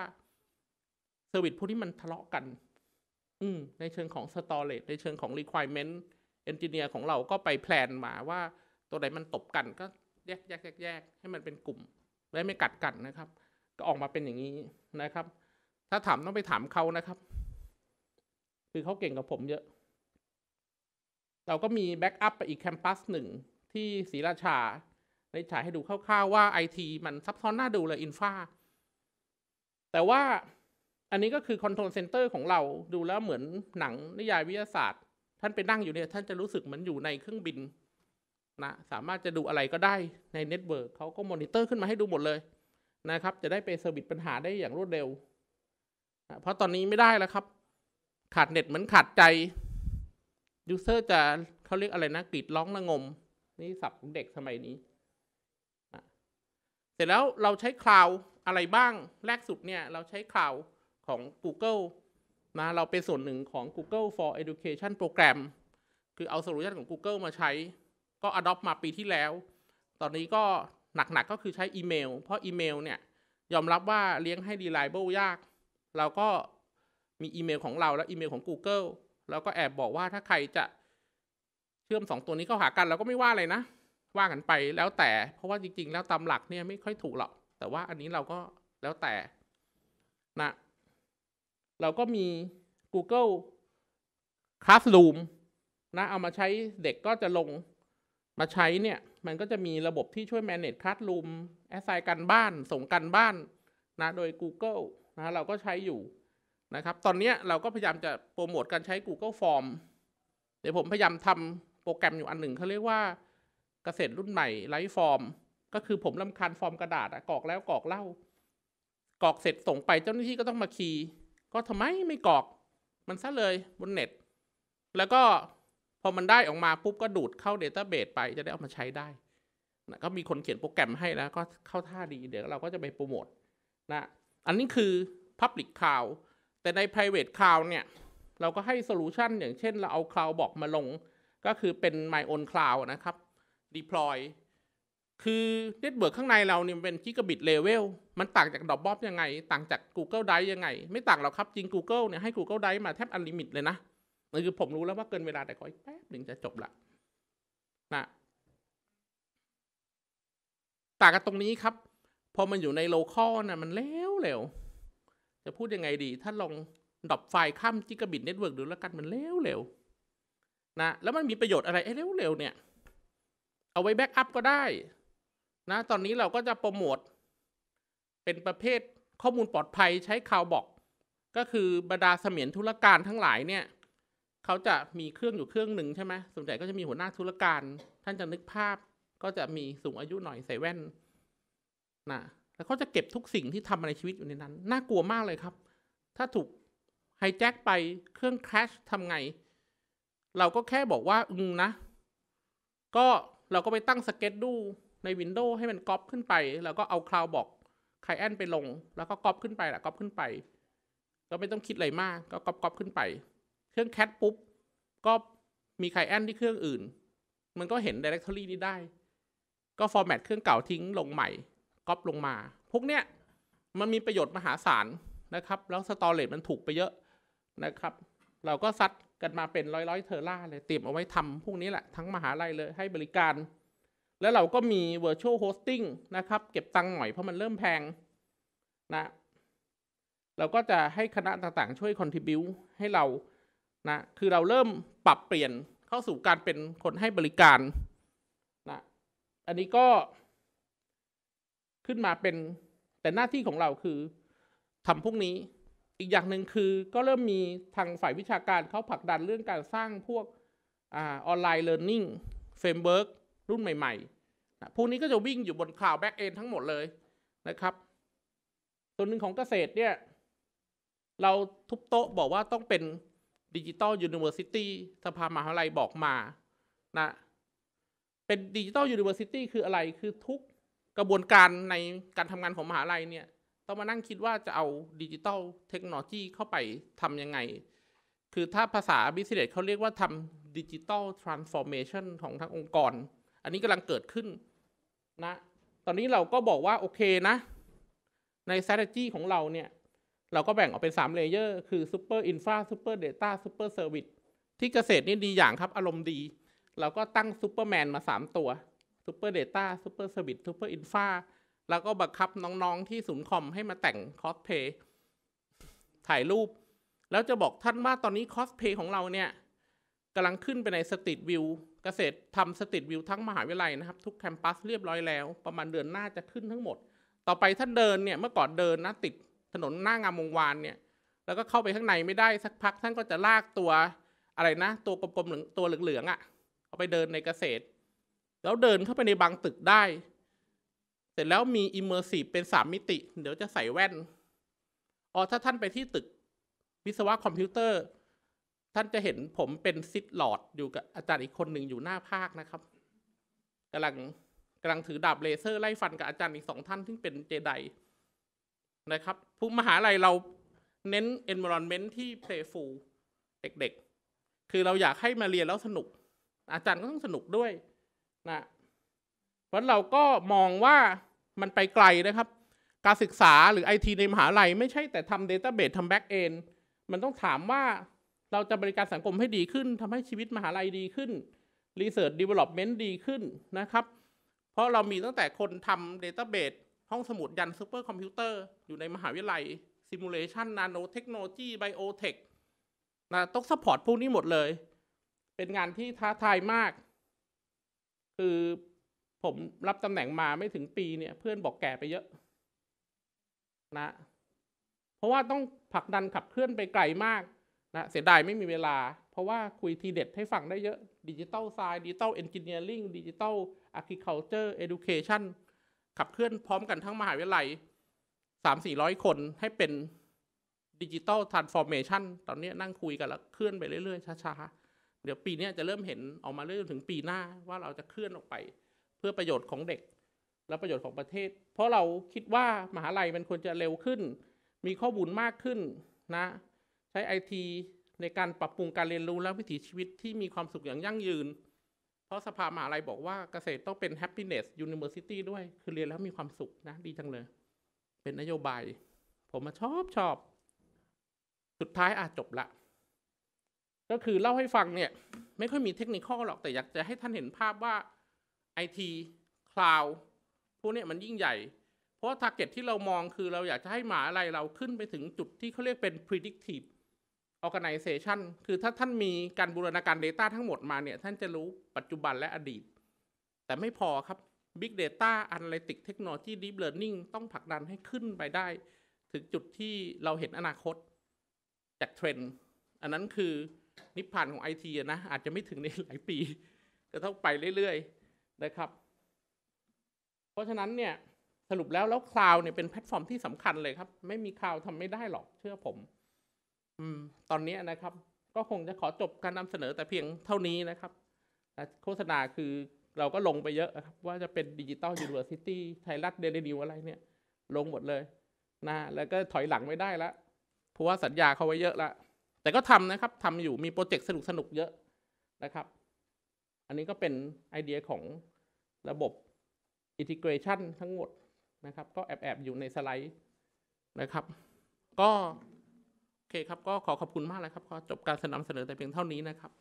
เซอร์วิสพวกนี้มันทะเลาะกันอืมในเชิงของ storage ในเชิงของ requirement อนจิเนียร์ของเราก็ไปแพลนมาว่าตัวไหนมันตบกันก็แยกแยกแยกแยกให้มันเป็นกลุ่มและไม่กัดกันนะครับก็ออกมาเป็นอย่างนี้นะครับถ้าถามต้องไปถามเขานะครับคือเขาเก่งกับผมเยอะเราก็มีแบ็กอัพไปอีกแคมปัสหนึ่งที่ศรีราชาได้ฉายให้ดูคร่าวๆว่า ไอ ที มันซับซ้อนน่าดูเลยอินฟาแต่ว่าอันนี้ก็คือคอนโทรลเซ็นเตอร์ของเราดูแล้วเหมือนหนังนิยายวิทยาศาสตร์ท่านไปนั่งอยู่เนี่ยท่านจะรู้สึกเหมือนอยู่ในเครื่องบินนะสามารถจะดูอะไรก็ได้ในเน็ตเวิร์กเขาก็มอนิเตอร์ขึ้นมาให้ดูหมดเลยนะครับจะได้ไปเซอร์วิสปัญหาได้อย่างรวดเร็วนะเพราะตอนนี้ไม่ได้แล้วครับขาดเน็ตเหมือนขาดใจยูเซอร์จะเขาเรียกอะไรนะกรีดร้องระงมนี่ศัพท์ของเด็กสมัยนี้นะเสร็จแล้วเราใช้คลาวด์อะไรบ้างแรกสุดเนี่ยเราใช้คลาวด์ของ Google นะเราเป็นส่วนหนึ่งของ Google for Education Program คือเอาโซลูชันของ Google มาใช้ก็ adopt มาปีที่แล้วตอนนี้ก็หนักๆ ก, ก็คือใช้อีเมลเพราะอีเมลเนี่ยยอมรับว่าเลี้ยงให้ reliable ยากเราก็มีอีเมลของเราและอีเมลของ Google แล้วก็แอบบอกว่าถ้าใครจะเชื่อมสองตัวนี้เข้าหากันเราก็ไม่ว่าอะไรนะว่ากันไปแล้วแต่เพราะว่าจริงๆแล้วตามหลักเนี่ยไม่ค่อยถูกหรอกแต่ว่าอันนี้เราก็แล้วแต่นะเราก็มี Google Classroom นะเอามาใช้เด็กก็จะลงมาใช้เนี่ยมันก็จะมีระบบที่ช่วย manage Classroom assign กันบ้านส่งกันบ้านนะโดย Google นะเราก็ใช้อยู่นะครับตอนนี้เราก็พยายามจะโปรโมทการใช้ Google Form เดี๋ยวผมพยายามทำโปรแกรมอยู่อันหนึ่งเขาเรียกว่าเกษตรรุ่นใหม่ไร้ฟอร์มก็คือผมรำคาญฟอร์มกระดาษอะกรอกแล้วกรอกเล่ากรอกเสร็จส่งไปเจ้าหน้าที่ก็ต้องมาคีย์ก็ทำไมไม่กรอกมันซะเลยบนเน็ตแล้วก็พอมันได้ออกมาปุ๊บก็ดูดเข้า Database ไปจะได้เอามาใช้ได้นะก็มีคนเขียนโปรแกรมให้แล้วก็เข้าท่าดีเดี๋ยวเราก็จะไปโปรโมทนะอันนี้คือ Public Cloud แต่ใน Private Cloud เนี่ยเราก็ให้โซลูชันอย่างเช่นเราเอา Cloud บอกมาลงก็คือเป็น My Own Cloud นะครับ Deploy คือเน็ตเวิร์กข้างในเราเนี่ยเป็น Gigabit Level มันต่างจาก Dropbox ยังไงต่างจาก Google Drive ยังไงไม่ต่างหรอกครับจริง Google เนี่ยให้ Google Drive มาแทบ Unlimited เลยนะนั่นคือผมรู้แล้วว่าเกินเวลาแต่ขออีกแป๊บหนึ่งจะจบละนะต่างกันตรงนี้ครับพอมันอยู่ใน Local นะมันเร็วๆจะพูดยังไงดีถ้าลองดรอปไฟล์ข้ามจิกะบิตเน็ตเวิร์กดูแล้วกันมันเร็วๆนะแล้วมันมีประโยชน์อะไรไอ้เร็วๆเนี่ยเอาไว้แบ็กอัพก็ได้นะตอนนี้เราก็จะโปรโมทเป็นประเภทข้อมูลปลอดภัยใช้คาวบ็อกก็คือบรรดาเสมียนธุรการทั้งหลายเนี่ยเขาจะมีเครื่องอยู่เครื่องหนึ่งใช่ไหมส่วนใหญ่ก็จะมีหัวหน้าธุรการท่านจะนึกภาพก็จะมีสูงอายุหน่อยใส่แว่นนะแล้วเขาจะเก็บทุกสิ่งที่ทำในชีวิตอยู่ในนั้นน่ากลัวมากเลยครับถ้าถูกไฮแจ็คไปเครื่องแคชทำไงเราก็แค่บอกว่าอืมนะก็เราก็ไปตั้งสเก็ตดูใน Windows ให้มันก๊อปขึ้นไปแล้วก็เอาคลาวด์บอกไคลเอนต์ไปลงแล้วก็ก๊อปขึ้นไปล่ะก๊อปขึ้นไปก็ไม่ต้องคิดอะไรมากก็ก๊อปก๊อปขึ้นไปเครื่องแคชปุ๊บก็มีไคลเอนต์ที่เครื่องอื่นมันก็เห็น Directory นี้ได้ก็ฟอร์แมตเครื่องเก่าทิ้งลงใหม่ก๊อปลงมาพวกเนี้ยมันมีประโยชน์มหาศาลนะครับแล้วสตอเรจมันถูกไปเยอะนะครับเราก็ซัดกันมาเป็นร้อยร้อยเทอร่าเลยเตรียมเอาไว้ทำพวกนี้แหละทั้งมหาลัยเลยให้บริการแล้วเราก็มี virtual hosting นะครับเก็บตังค์หน่อยเพราะมันเริ่มแพงนะเราก็จะให้คณะต่างๆช่วย contribute ให้เรานะคือเราเริ่มปรับเปลี่ยนเข้าสู่การเป็นคนให้บริการนะอันนี้ก็ขึ้นมาเป็นแต่หน้าที่ของเราคือทำพวกนี้อีกอย่างหนึ่งคือก็เริ่มมีทางฝ่ายวิชาการเขาผลักดันเรื่องการสร้างพวกออนไลน์เลิร์นนิ่งเฟรมเวิร์กรุ่นใหม่ๆนะพวกนี้ก็จะวิ่งอยู่บนคลาวด์แบ็กเอนทั้งหมดเลยนะครับส่วนหนึ่งของเกษตรเนี่ยเราทุบโต๊ะบอกว่าต้องเป็นดิจิตอลยูนิเวอร์ซิตี้สภามหาวิทยาลัยบอกมานะเป็นดิจิตอลยูนิเวอร์ซิตี้คืออะไรคือทุกกระบวนการในการทำงานของมหาวิทยาลัยเนี่ยต้องมานั่งคิดว่าจะเอาดิจิตอลเทคโนโลยีเข้าไปทำยังไงคือถ้าภาษาบิสซิเนสเขาเรียกว่าทำดิจิตอลทรานส์ฟอร์เมชันของทั้งองค์กรอันนี้กำลังเกิดขึ้นนะตอนนี้เราก็บอกว่าโอเคนะใน strategy ของเราเนี่ยเราก็แบ่งออกเป็นสามเลเยอร์คือ Super Infra Super Data Super Service ที่เกษตรนี่ดีอย่างครับอารมณ์ดีเราก็ตั้งซูเปอร์แมนมาสามตัวซูเปอร์เดต้าซูเปอร์เซอร์วิสซูเปอร์อินฟาแล้วก็บังคับน้องๆที่ศูนย์คอมให้มาแต่งคอสเพย์ถ่ายรูปแล้วจะบอกท่านว่าตอนนี้คอสเพย์ของเราเนี่ยกำลังขึ้นไปในสตรีทวิวเกษตรทำสตรีทวิวทั้งมหาวิทยาลัยนะครับทุกแคมปัสเรียบร้อยแล้วประมาณเดือนหน้าจะขึ้นทั้งหมดต่อไปท่านเดินเนี่ยเมื่อก่อนเดินนะติดถนนหน้างามวงวานเนี่ยแล้วก็เข้าไปข้างในไม่ได้สักพักท่านก็จะลากตัวอะไรนะตัวกลมๆตัวเหลืองๆอ่ะเอาไปเดินในเกษตรแล้วเดินเข้าไปในบางตึกได้เสร็จแล้วมี Immersive เป็นสามมิติเดี๋ยวจะใส่แว่นอ๋อถ้าท่านไปที่ตึกวิศวะคอมพิวเตอร์ท่านจะเห็นผมเป็นซิดหลอดอยู่กับอาจารย์อีกคนหนึ่งอยู่หน้าภาคนะครับกำลังกำลังถือดาบเลเซอร์ไล่ฟันกับอาจารย์อีกสองท่านซึ่งเป็นเจไดนะครับภูมิมหาลัยเราเน้น environment ที่ playful เด็กๆคือเราอยากให้มาเรียนแล้วสนุกอาจารย์ก็ต้องสนุกด้วยนะเพราะเราก็มองว่ามันไปไกลนะครับการศึกษาหรือ ไอ ที ในมหาลัยไม่ใช่แต่ทำ database ทำ back end มันต้องถามว่าเราจะบริการสังคมให้ดีขึ้นทำให้ชีวิตมหาลัยดีขึ้น Research Development ดีขึ้นนะครับเพราะเรามีตั้งแต่คนทำ Database ห้องสมุดยันซูเปอร์คอมพิวเตอร์อยู่ในมหาวิทยาลัย Simulation Nanotechnology Biotech นะต้องซัพพอร์ตพวกนี้หมดเลยเป็นงานที่ท้าทายมากคือผมรับตำแหน่งมาไม่ถึงปีเนี่ยเพื่อนบอกแก่ไปเยอะนะเพราะว่าต้องผลักดันขับเคลื่อนไปไกลมากนะเสียดายไม่มีเวลาเพราะว่าคุยทีเด็ดให้ฟังได้เยอะดิจิทัลไซด์ดิจิทัลเอนจิเนียริ่งดิจิทัลอาร์คิคัลเจอร์เอดูเคชั่นขับเคลื่อนพร้อมกันทั้งมหาวิทยาลัย สามถึงสี่ร้อย คนให้เป็นดิจิทัลทรานส์ฟอร์เมชั่นตอนนี้นั่งคุยกันแล้วเคลื่อนไปเรื่อยๆช้าๆเดี๋ยวปีนี้จะเริ่มเห็นออกมาเรื่อยถึงปีหน้าว่าเราจะเคลื่อนออกไปเพื่อประโยชน์ของเด็กและประโยชน์ของประเทศเพราะเราคิดว่ามหาวิทยาลัยมันควรจะเร็วขึ้นมีข้อมูลมากขึ้นนะใช้ ไอ ที ในการปรับปรุงการเรียนรู้และวิถีชีวิตที่มีความสุขอย่างยั่งยืนเพราะสภามหาลัยบอกว่าเกษตรต้องเป็น Happiness University ด้วยคือเรียนแล้วมีความสุขนะดีจังเลยเป็นนโยบายผมมาชอบชอบสุดท้ายอาจจบละก็คือเล่าให้ฟังเนี่ยไม่ค่อยมีเทคนิคหรอกแต่อยากจะให้ท่านเห็นภาพว่า ไอ ที Cloud พวกนี้มันยิ่งใหญ่เพราะ Target ที่เรามองคือเราอยากจะให้มหาลัยเราขึ้นไปถึงจุดที่เขาเรียกเป็น Predictive Organization คือถ้าท่านมีการบูรณาการ Data ทั้งหมดมาเนี่ยท่านจะรู้ปัจจุบันและอดีตแต่ไม่พอครับ Big Data Analytics Technology Deep Learning ต้องผลักดันให้ขึ้นไปได้ถึงจุดที่เราเห็นอนาคตจากเทรนด์อันนั้นคือนิพพานของ ไอ ที นะอาจจะไม่ถึงในหลายปีจะต้องไปเรื่อยๆนะครับเพราะฉะนั้นเนี่ยสรุปแล้วแล้วคลาวด์เนี่ยเป็นแพลตฟอร์มที่สำคัญเลยครับไม่มีคลาวด์ทำไม่ได้หรอกเชื่อผมตอนนี้นะครับก็คงจะขอจบการนำเสนอแต่เพียงเท่านี้นะครับโฆษณาคือเราก็ลงไปเยอะครับว่าจะเป็นดิจิตอลยูนิเวอร์ซิตี้ไทยรัฐเดลินิวอะไรเนี่ยลงหมดเลยนะแล้วก็ถอยหลังไม่ได้ละเพราะว่าสัญญาเขาไว้เยอะละแต่ก็ทำนะครับทำอยู่มีโปรเจกต์สนุกสนุกเยอะนะครับอันนี้ก็เป็นไอเดียของระบบอินทิเกรชันทั้งหมดนะครับก็แอบแอบอยู่ในสไลด์นะครับก็โอเคครับก็ขอขอบคุณมากเลยครับขอจบการนำเสนอแต่เพียงเท่านี้นะครับ